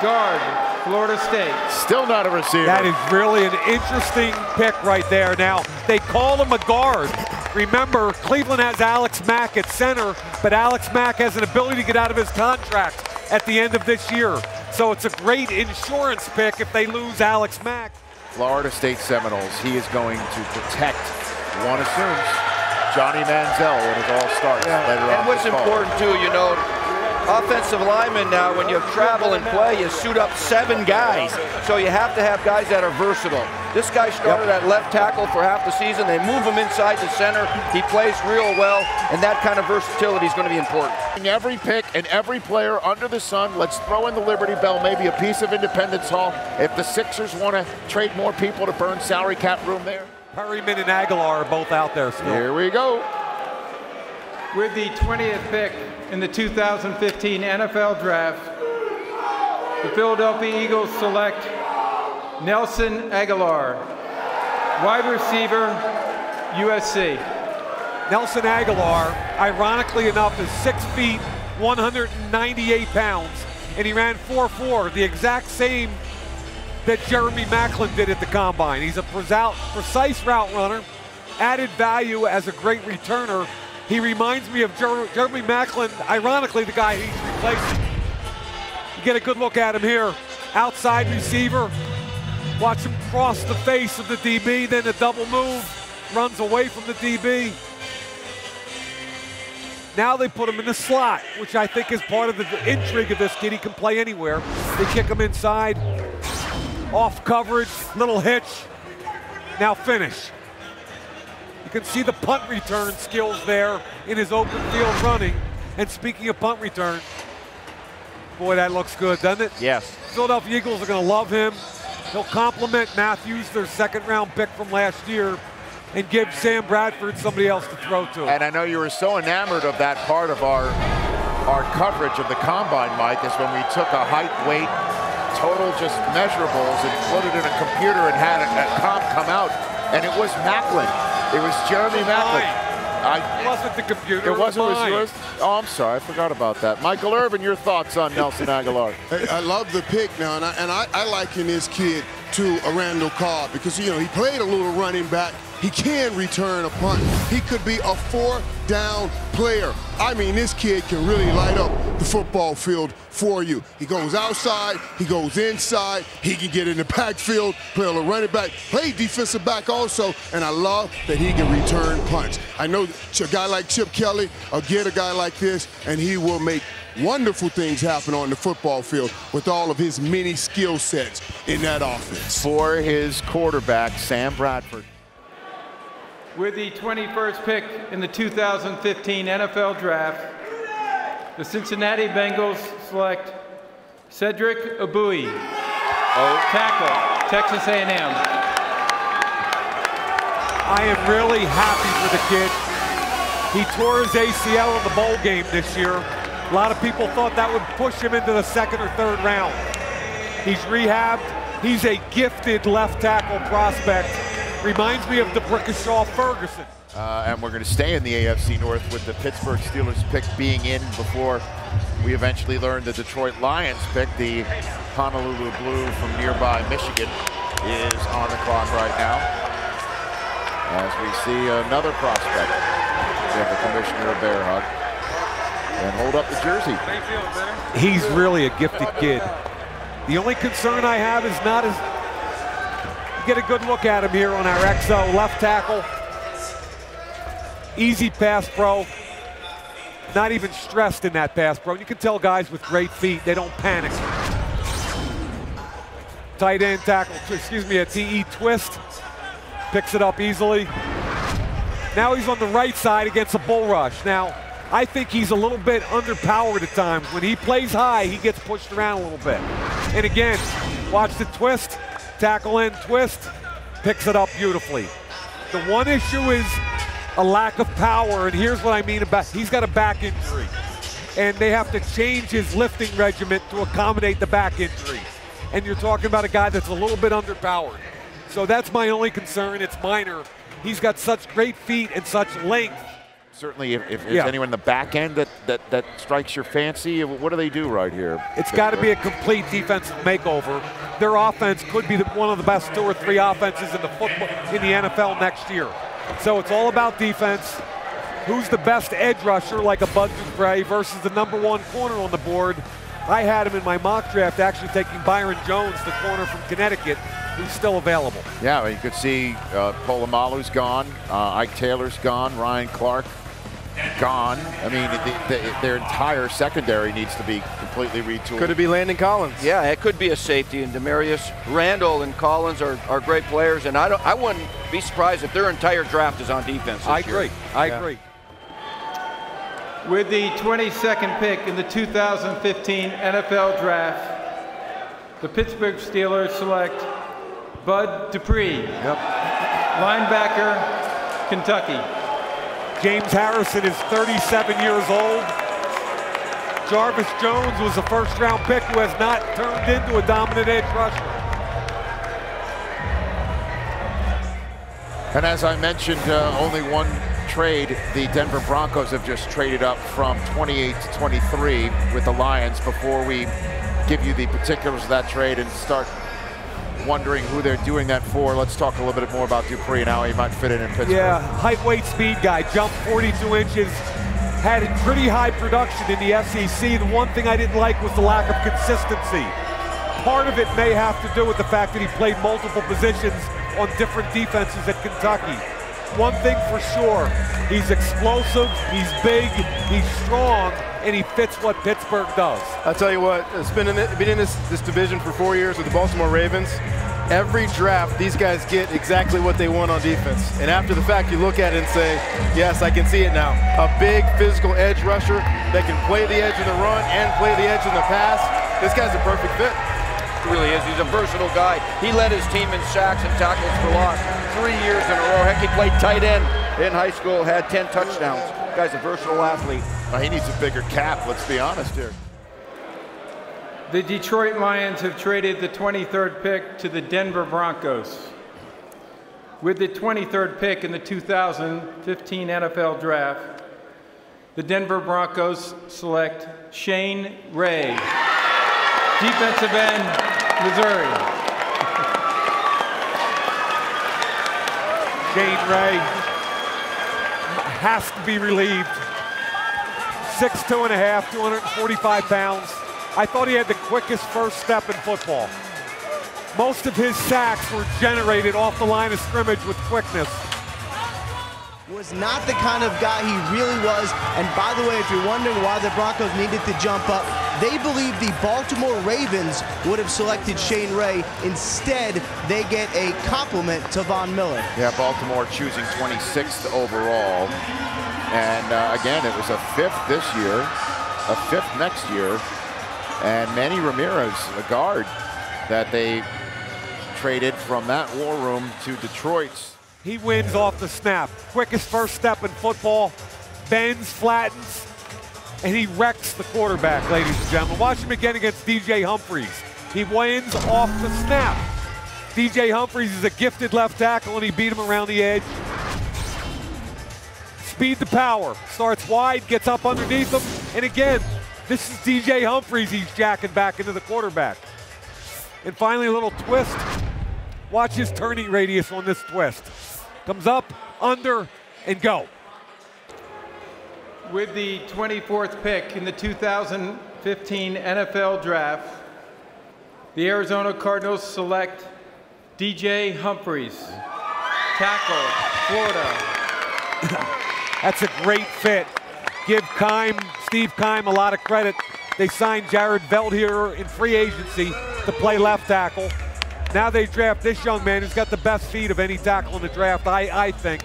guard, Florida State. Still not a receiver. That is really an interesting pick right there. Now, they call him a guard. Remember, Cleveland has Alex Mack at center, but Alex Mack has an ability to get out of his contract at the end of this year. So it's a great insurance pick if they lose Alex Mack. Florida State Seminoles. He is going to protect, one assumes, Johnny Manziel when it all starts later on. And what's important too, you know, offensive linemen now, when you travel and play, you suit up 7 guys. So you have to have guys that are versatile. This guy started at left tackle for half the season. They move him inside the center. He plays real well, and that kind of versatility is going to be important. Every pick and every player under the sun. Let's throw in the Liberty Bell, maybe a piece of Independence Hall. If the Sixers want to trade more people to burn salary cap room there. Perryman and Aguilar are both out there still. Here we go. With the 20th pick in the 2015 NFL Draft, the Philadelphia Eagles select Nelson Aguilar, wide receiver, USC. Nelson Aguilar, ironically enough, is 6 feet, 198 pounds, and he ran 4.4, the exact same that Jeremy Maclin did at the Combine. He's a precise route runner, added value as a great returner. He reminds me of Jeremy Maclin, ironically the guy he's replacing. You get a good look at him here. Outside receiver, watch him cross the face of the DB, then a double move, runs away from the DB. Now they put him in the slot, which I think is part of the intrigue of this kid. He can play anywhere. They kick him inside, off coverage, little hitch, now finish. You can see the punt return skills there in his open field running. And speaking of punt return, boy, that looks good, doesn't it? Yes. Philadelphia Eagles are going to love him. He'll compliment Matthews, their second-round pick from last year, and give Sam Bradford somebody else to throw to. And I know you were so enamored of that part of our coverage of the Combine, Mike, is when we took a height, weight, total just measurables and put it in a computer and had a comp come out, and it was Maclin. It was Jeremy Maclin. It wasn't the computer. It wasn't yours. Oh, I'm sorry. I forgot about that. Michael Irvin, your thoughts on Nelson Aguilar? I love the pick now, and I liken this kid to a Randall Cobb because, you know, he played a little running back. He can return a punt. He could be a 4-down player. I mean, this kid can really light up the football field for you. He goes outside. He goes inside. He can get in the backfield, play a little running back, play defensive back also, and I love that he can return punts. I know a guy like Chip Kelly will get a guy like this, and he will make wonderful things happen on the football field with all of his many skill sets in that offense. For his quarterback, Sam Bradford. With the 21st pick in the 2015 NFL Draft, the Cincinnati Bengals select Cedric Ebouie, tackle, Texas A&M. I am really happy for the kid. He tore his ACL in the bowl game this year. A lot of people thought that would push him into the 2nd or 3rd round. He's rehabbed. He's a gifted left tackle prospect. Reminds me of DeBrickashaw Ferguson. And we're going to stay in the AFC North with the Pittsburgh Steelers pick being in before we eventually learn the Detroit Lions pick. The Honolulu Blue from nearby Michigan is on the clock right now. As we see another prospect. We have the commissioner of Bear Hug. And hold up the jersey. He's really a gifted kid. The only concern I have is not as... Get a good look at him here on our XO left tackle. Easy pass pro. Not even stressed in that pass pro. You can tell guys with great feet, they don't panic. Tight end tackle, excuse me, a TE twist. Picks it up easily. Now he's on the right side against a bull rush. Now, I think he's a little bit underpowered at times. When he plays high, he gets pushed around a little bit. And again, watch the twist. Tackle in, twist, picks it up beautifully. The one issue is a lack of power, and here's what I mean about, he's got a back injury, and they have to change his lifting regimen to accommodate the back injury. And you're talking about a guy that's a little bit underpowered. So that's my only concern, it's minor. He's got such great feet and such length. Certainly, if there's anyone in the back end that strikes your fancy, what do they do right here? It's got to be a complete defensive makeover. Their offense could be one of the best 2 or 3 offenses in the football in the NFL next year. So it's all about defense. Who's the best edge rusher, like a Bud Dupree, versus the number 1 corner on the board, I had him in my mock draft actually taking Byron Jones, the corner from Connecticut, who's still available. Yeah, you could see Polamalu's gone, Ike Taylor's gone, Ryan Clark gone. I mean, their entire secondary needs to be completely retooled. Could it be Landon Collins? Yeah, it could be a safety, and Demarius Randall and Collins are great players, and I wouldn't be surprised if their entire draft is on defense this year. I agree. With the 22nd pick in the 2015 NFL Draft, the Pittsburgh Steelers select Bud Dupree, linebacker, Kentucky. James Harrison is 37 years old. Jarvis Jones was a first-round pick who has not turned into a dominant edge rusher. And as I mentioned, only one trade. The Denver Broncos have just traded up from 28 to 23 with the Lions. Before we give you the particulars of that trade and start wondering who they're doing that for, let's talk a little bit more about Dupree and how he might fit in Pittsburgh. Yeah, height, weight, speed guy, jumped 42 inches, had pretty high production in the SEC. The one thing I didn't like was the lack of consistency. Part of it may have to do with the fact that he played multiple positions on different defenses at Kentucky. One thing for sure, he's explosive, he's big, he's strong, and he fits what Pittsburgh does. I'll tell you what, it's been in this division for 4 years with the Baltimore Ravens. Every draft, these guys get exactly what they want on defense. And after the fact, you look at it and say, yes, I can see it now. A big, physical edge rusher that can play the edge in the run and play the edge in the pass. This guy's a perfect fit. Really is. He's a versatile guy. He led his team in sacks and tackles for loss 3 years in a row. Heck, he played tight end in high school, had 10 touchdowns. Guy's a versatile athlete. Well, he needs a bigger cap, let's be honest here. The Detroit Lions have traded the 23rd pick to the Denver Broncos. With the 23rd pick in the 2015 NFL Draft, the Denver Broncos select Shane Ray, defensive end, Missouri. Shane Ray has to be relieved. 6'2" and a half, 245 pounds. I thought he had the quickest first step in football. Most of his sacks were generated off the line of scrimmage with quickness. Was not the kind of guy he really was. And by the way, if you're wondering why the Broncos needed to jump up, they believe the Baltimore Ravens would have selected Shane Ray. Instead, they get a compliment to Von Miller. Yeah, Baltimore choosing 26th overall. And again, it was a 5th this year, a 5th next year. And Manny Ramirez, a guard that they traded from that war room to Detroit's. He wins off the snap. Quickest first step in football. Bends, flattens, and he wrecks the quarterback, ladies and gentlemen. Watch him again against DJ Humphries. He wins off the snap. DJ Humphries is a gifted left tackle, and he beat him around the edge. Speed to power. Starts wide, gets up underneath him, and again, this is DJ Humphries. He's jacking back into the quarterback. And finally, a little twist. Watch his turning radius on this twist. Comes up, under, and go. With the 24th pick in the 2015 NFL Draft, the Arizona Cardinals select DJ Humphries, tackle, Florida. That's a great fit. Give Steve Keim a lot of credit. They signed Jared Veld here in free agency to play left tackle. Now they draft this young man who's got the best feet of any tackle in the draft, I think.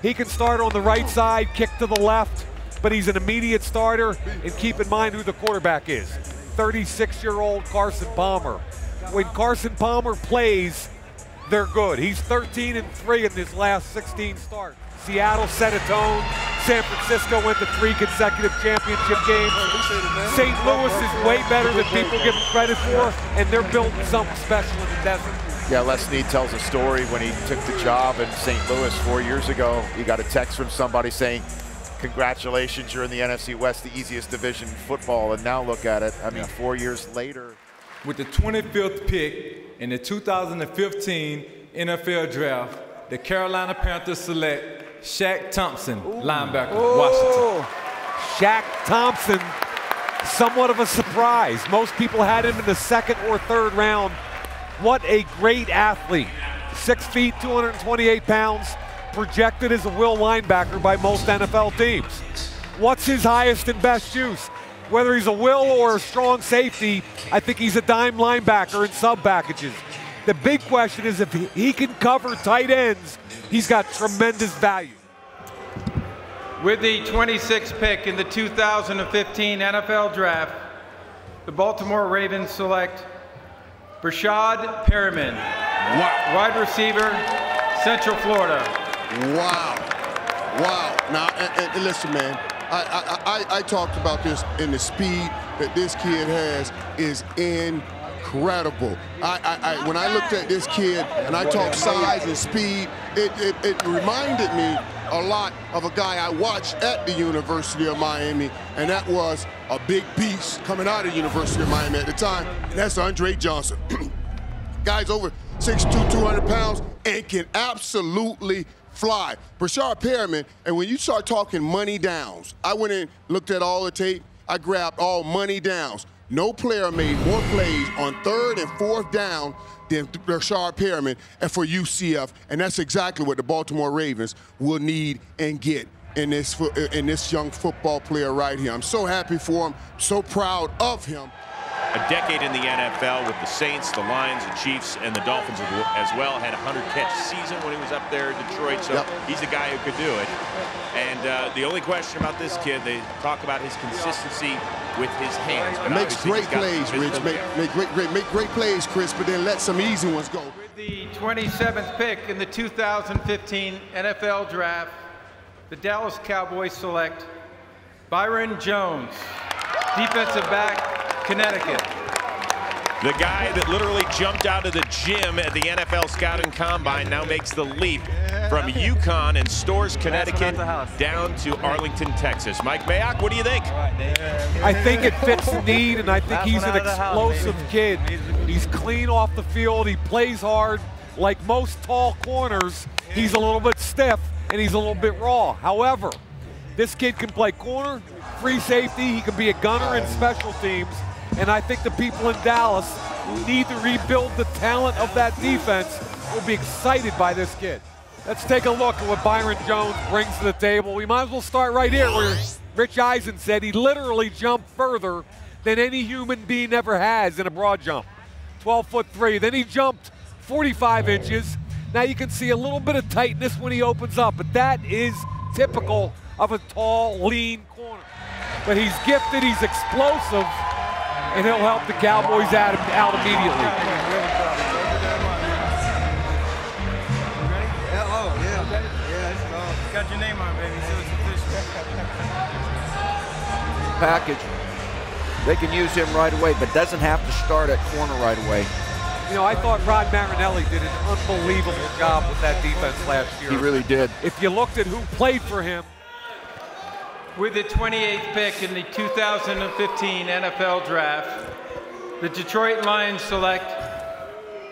He can start on the right side, kick to the left, but he's an immediate starter, and keep in mind who the quarterback is. 36-year-old Carson Palmer. When Carson Palmer plays, they're good. He's 13-3 in his last 16 starts. Seattle set a tone. San Francisco went to 3 consecutive championship games. St. Louis is way better than people give them credit for, and they're building something special in the desert. Yeah, Les Snead tells a story when he took the job in St. Louis 4 years ago. He got a text from somebody saying, congratulations, you're in the NFC West, the easiest division in football, and now look at it. I mean, 4 years later. With the 25th pick in the 2015 NFL Draft, the Carolina Panthers select Shaq Thompson, linebacker, Washington. Shaq Thompson somewhat of a surprise. Most people had him in the second or third round. What a great athlete. 6 feet, 228 pounds, projected as a will linebacker by most NFL teams. What's his highest and best use? Whether he's a will or a strong safety, I think he's a dime linebacker in sub packages. The big question is if he can cover tight ends, he's got tremendous value. With the 26th pick in the 2015 NFL Draft, the Baltimore Ravens select Brashad Perriman, wow, wide receiver, Central Florida. Wow, wow. Now, listen, man, I talked about this, and the speed that this kid has is incredible. When I looked at this kid and I talked size and speed, it reminded me a lot of a guy I watched at the University of Miami, and that was a big beast coming out of the University of Miami at the time, and that's Andre Johnson. Guy's over 6'2", 200 pounds, and can absolutely fly. Brashad Perriman, and when you start talking money downs, I went in, looked at all the tape, I grabbed all money downs. No player made more plays on third and fourth down than Brashad Perriman and for UCF, and that's exactly what the Baltimore Ravens will need and get in this young football player right here. I'm so happy for him, so proud of him. A decade in the NFL with the Saints, the Lions, the Chiefs, and the Dolphins as well. Had a 100-catch season when he was up there in Detroit, so yep, he's a guy who could do it. And the only question about this kid, they talk about his consistency with his hands. Makes great plays, Rich. Make great plays, Chris, but then let some easy ones go. With the 27th pick in the 2015 NFL Draft, the Dallas Cowboys select Byron Jones, defensive back, Connecticut. The guy that literally jumped out of the gym at the NFL Scouting Combine now makes the leap from UConn and Storrs, Connecticut, down to Arlington, Texas. Mike Mayock, what do you think? I think it fits the need, and I think he's an explosive kid. He's clean off the field. He plays hard. Like most tall corners, he's a little bit stiff, and he's a little bit raw. However, this kid can play corner, free safety. He can be a gunner in special teams. And I think the people in Dallas who need to rebuild the talent of that defense will be excited by this kid. Let's take a look at what Byron Jones brings to the table. We might as well start right here where Rich Eisen said he literally jumped further than any human being ever has in a broad jump. 12'3". Then he jumped 45 inches. Now you can see a little bit of tightness when he opens up, but that is typical of a tall, lean corner. But he's gifted, he's explosive, and he'll help the Cowboys out immediately. Hello, yeah. Got your name on, baby, so it's official. Package. They can use him right away, but doesn't have to start at corner right away. You know, I thought Rod Marinelli did an unbelievable job with that defense last year. He really did. If you looked at who played for him. With the 28th pick in the 2015 NFL Draft, the Detroit Lions select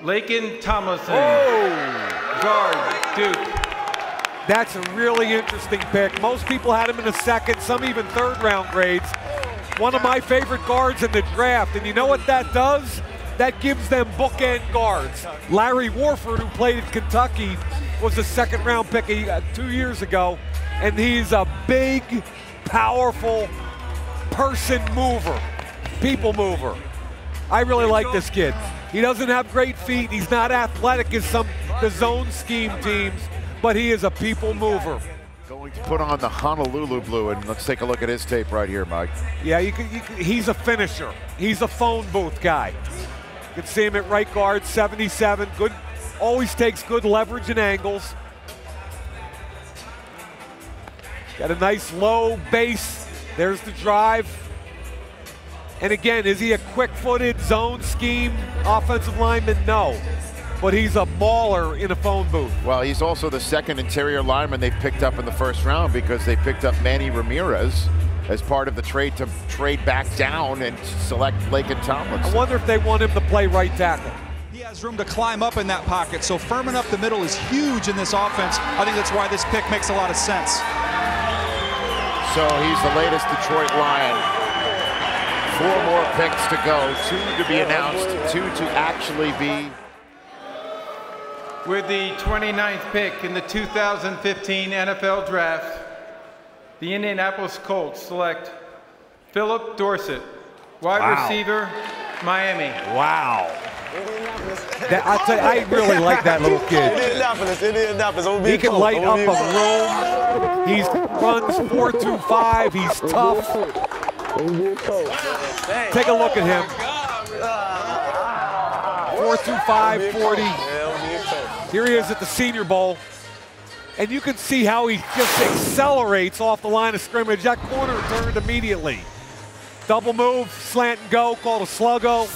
Laken Tomlinson, guard, Duke. That's a really interesting pick. Most people had him in the second, some even third round grades. One of my favorite guards in the draft, and you know what that does? That gives them bookend guards. Larry Warford, who played at Kentucky, was a second round pick 2 years ago, and he's a big, powerful people mover. I really like this kid. He doesn't have great feet. He's not athletic as some the zone scheme teams, but he is a people mover. Going to put on the Honolulu blue, and let's take a look at his tape right here, Mike. Yeah, he's a finisher. He's a phone booth guy. You can see him at right guard, 77. Good, always takes good leverage and angles. Got a nice low base. There's the drive. And again, is he a quick-footed zone scheme offensive lineman? No. But he's a mauler in a phone booth. Well, he's also the second interior lineman they picked up in the first round because they picked up Manny Ramirez as part of the trade to trade back down and select Laken Tomlinson. I wonder if they want him to play right tackle. He has room to climb up in that pocket, so firming up the middle is huge in this offense. I think that's why this pick makes a lot of sense. So he's the latest Detroit Lion Four more picks to go, two to be announced, two to actually be. With the 29th pick in the 2015 NFL Draft, the Indianapolis Colts select Philip Dorsett, wide receiver, Miami. Wow. I really like that little kid. Indianapolis. He can light up a room. He runs 4.25. He's tough. Take a look at him. 4.25, 40. Here he is at the Senior Bowl. And you can see how he just accelerates off the line of scrimmage. That corner turned immediately. Double move, slant and go, called a sluggo.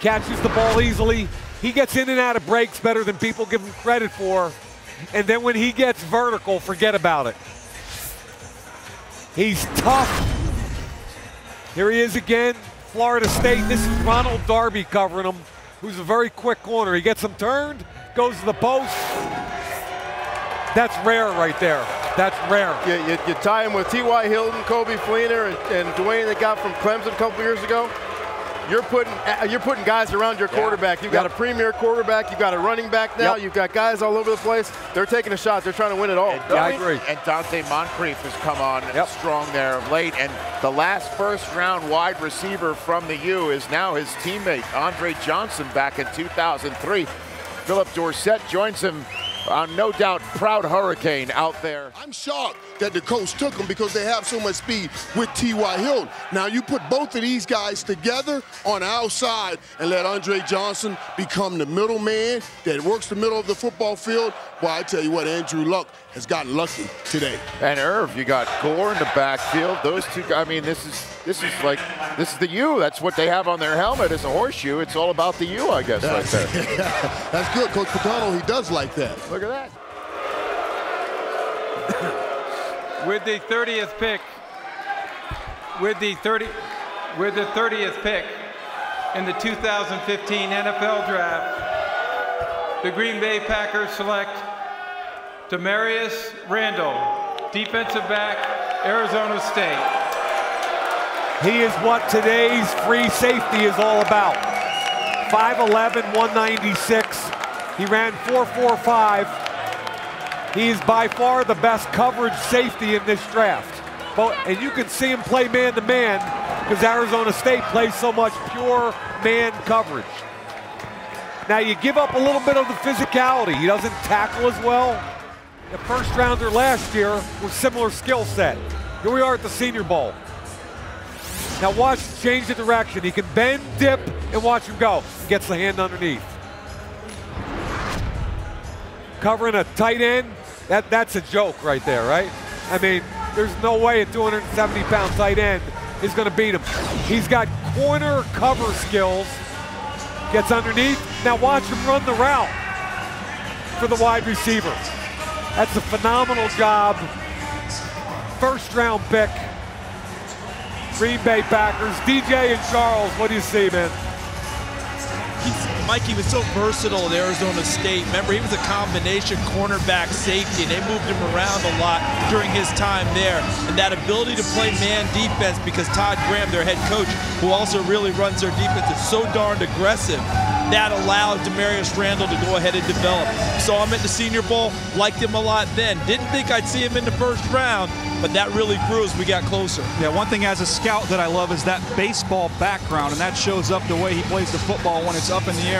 Catches the ball easily. He gets in and out of breaks better than people give him credit for. And then when he gets vertical, forget about it. He's tough. Here he is again, Florida State. This is Ronald Darby covering him, who's a very quick corner. He gets him turned, goes to the post. That's rare right there. That's rare. You tie him with T.Y. Hilton, Kobe Fleener, and Dwayne that got from Clemson a couple years ago. You're putting guys around your quarterback. You've got a premier quarterback. You've got a running back now. You've got guys all over the place. They're taking a shot. They're trying to win it all. I agree. And Dante Moncrief has come on strong there of late. And the last first-round wide receiver from the U is now his teammate, Andre Johnson, back in 2003. Philip Dorsett joins him. No doubt, proud Hurricane out there. I'm shocked that the coach took him because they have so much speed with T.Y. Hilton. Now you put both of these guys together on the outside and let Andre Johnson become the middle man that works the middle of the football field. Well, I tell you what, Andrew Luck has gotten lucky today. And Irv, you got Gore in the backfield. Those two, I mean, this is the U. That's what they have on their helmet is a horseshoe. It's all about the U, I guess, right there. That's good, Coach Pagano. He does like that. Look at that. With the 30th pick in the 2015 NFL Draft, the Green Bay Packers select Demarius Randall, defensive back, Arizona State. He is what today's free safety is all about. 5'11", 196. He ran 4.45. He is by far the best coverage safety in this draft. And you can see him play man-to-man because Arizona State plays so much pure man coverage. Now you give up a little bit of the physicality. He doesn't tackle as well. The first rounder last year with similar skill set. Here we are at the Senior Bowl. Now watch change the direction. He can bend, dip, and watch him go. Gets the hand underneath. Covering a tight end, that's a joke right there, right? I mean, there's no way a 270-pound tight end is going to beat him. He's got corner cover skills. Gets underneath. Now watch him run the route for the wide receiver. That's a phenomenal job. First-round pick. Green Bay Packers. DJ and Charles, what do you see, man? Mike, he was so versatile at Arizona State. Remember, he was a combination cornerback safety, and they moved him around a lot during his time there. And that ability to play man defense, because Todd Graham, their head coach, who also really runs their defense, is so darned aggressive, that allowed Demarius Randall to go ahead and develop. Saw him at the Senior Bowl, liked him a lot then. Didn't think I'd see him in the first round, but that really grew as we got closer. Yeah, one thing as a scout that I love is that baseball background, and that shows up the way he plays the football when it's up in the air.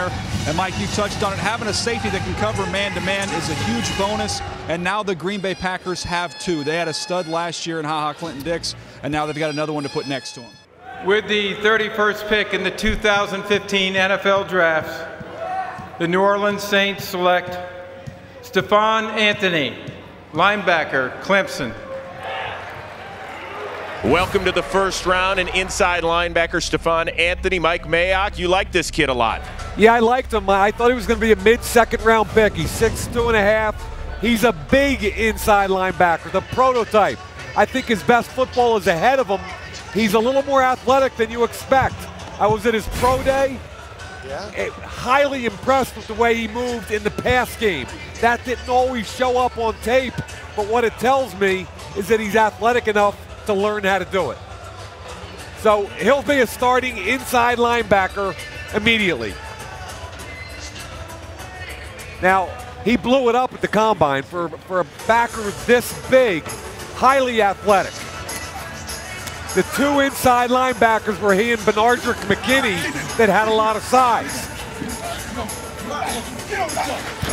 And Mike, you touched on it. Having a safety that can cover man-to-man is a huge bonus, and now the Green Bay Packers have two. They had a stud last year in HaHa Clinton-Dix, and now they've got another one to put next to him. With the 31st pick in the 2015 NFL Draft, the New Orleans Saints select Stephon Anthony, linebacker, Clemson. Welcome to the first round, and inside linebacker Stephon Anthony. Mike Mayock, you like this kid a lot. Yeah, I liked him. I thought he was going to be a mid-second round pick. He's 6'2½". He's a big inside linebacker, the prototype. I think his best football is ahead of him. He's a little more athletic than you expect. I was at his pro day. Highly impressed with the way he moved in the pass game. That didn't always show up on tape, but what it tells me is that he's athletic enough to learn how to do it. So he'll be a starting inside linebacker immediately. Now, he blew it up at the combine for a backer this big, highly athletic. The two inside linebackers were he and Benardrick McKinney that had a lot of size.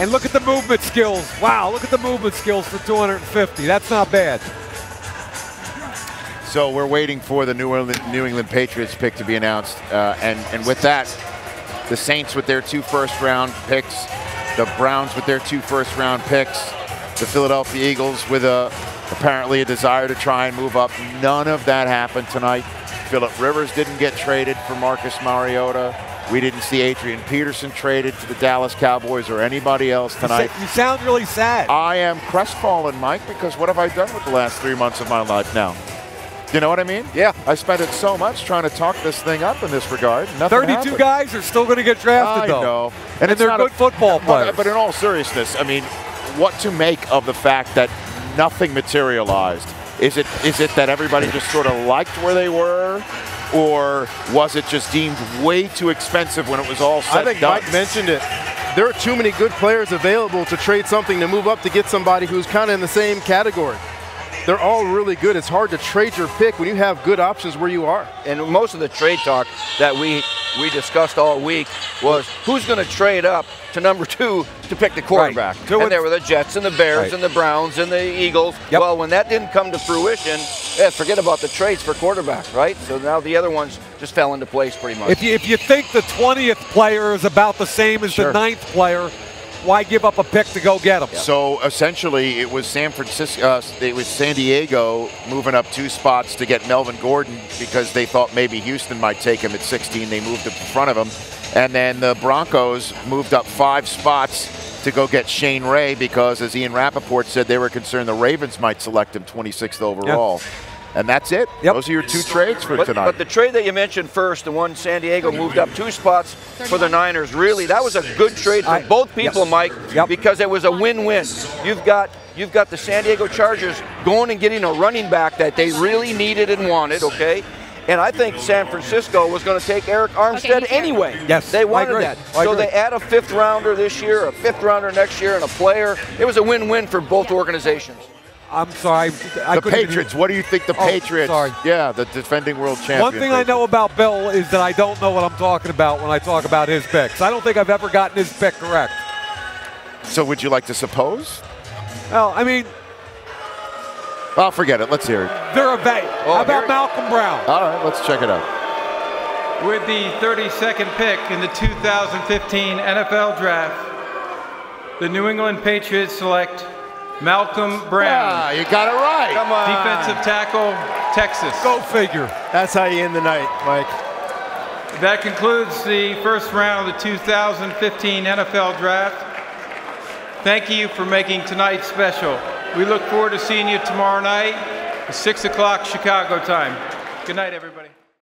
And look at the movement skills. Wow, look at the movement skills for 250. That's not bad. So we're waiting for the New England Patriots pick to be announced. And with that, the Saints with their two first-round picks, the Browns with their two first-round picks, the Philadelphia Eagles with apparently a desire to try and move up. None of that happened tonight. Phillip Rivers didn't get traded for Marcus Mariota. We didn't see Adrian Peterson traded to the Dallas Cowboys or anybody else tonight. You sound really sad. I am crestfallen, Mike, because what have I done with the last 3 months of my life now? You know what I mean? Yeah. I spent it so much trying to talk this thing up in this regard. Nothing 32 happened. Guys are still going to get drafted, though. I know. And they're good football players. But in all seriousness, I mean, what to make of the fact that nothing materialized? Is it that everybody just sort of liked where they were? Or was it just deemed way too expensive when it was all said and done? I think Mike mentioned it. There are too many good players available to trade something to move up to get somebody who's kind of in the same category. They're all really good. It's hard to trade your pick when you have good options where you are. And most of the trade talk that we discussed all week was who's going to trade up to number two to pick the quarterback. Right. And there were the Jets and the Bears and the Browns and the Eagles. Yep. Well, when that didn't come to fruition, forget about the trades for quarterbacks, right? So now the other ones just fell into place pretty much. If you think the 20th player is about the same as the 9th player, why give up a pick to go get him? Yeah. So essentially, it was San Francisco, it was San Diego moving up two spots to get Melvin Gordon because they thought maybe Houston might take him at 16. They moved up in front of him, and then the Broncos moved up 5 spots to go get Shane Ray because, as Ian Rappaport said, they were concerned the Ravens might select him 26th overall. Yeah. And that's it. Yep. Those are your two trades for tonight. But the trade that you mentioned first, the one San Diego moved up 2 spots for the Niners, really, that was a good trade for both people, Mike, because it was a win-win. You've got the San Diego Chargers going and getting a running back that they really needed and wanted, okay? And I think San Francisco was going to take Eric Armstead anyway. Yes, they wanted that. So they add a 5th rounder this year, a 5th rounder next year, and a player. It was a win-win for both organizations. I'm sorry. The Patriots. What do you think the Patriots? Sorry. Yeah, the defending world champion. One thing I know about Bill is that I don't know what I'm talking about when I talk about his picks. I don't think I've ever gotten his pick correct. So would you like to suppose? Well, I mean. Well, forget it. Let's hear it. How about Malcolm Brown? All right, let's check it out. With the 32nd pick in the 2015 NFL Draft, the New England Patriots select Malcolm Brown. You got it right. Come on. Defensive tackle, Texas. Go figure. That's how you end the night, Mike. That concludes the first round of the 2015 NFL Draft. Thank you for making tonight special. We look forward to seeing you tomorrow night at 6 o'clock Chicago time. Good night, everybody.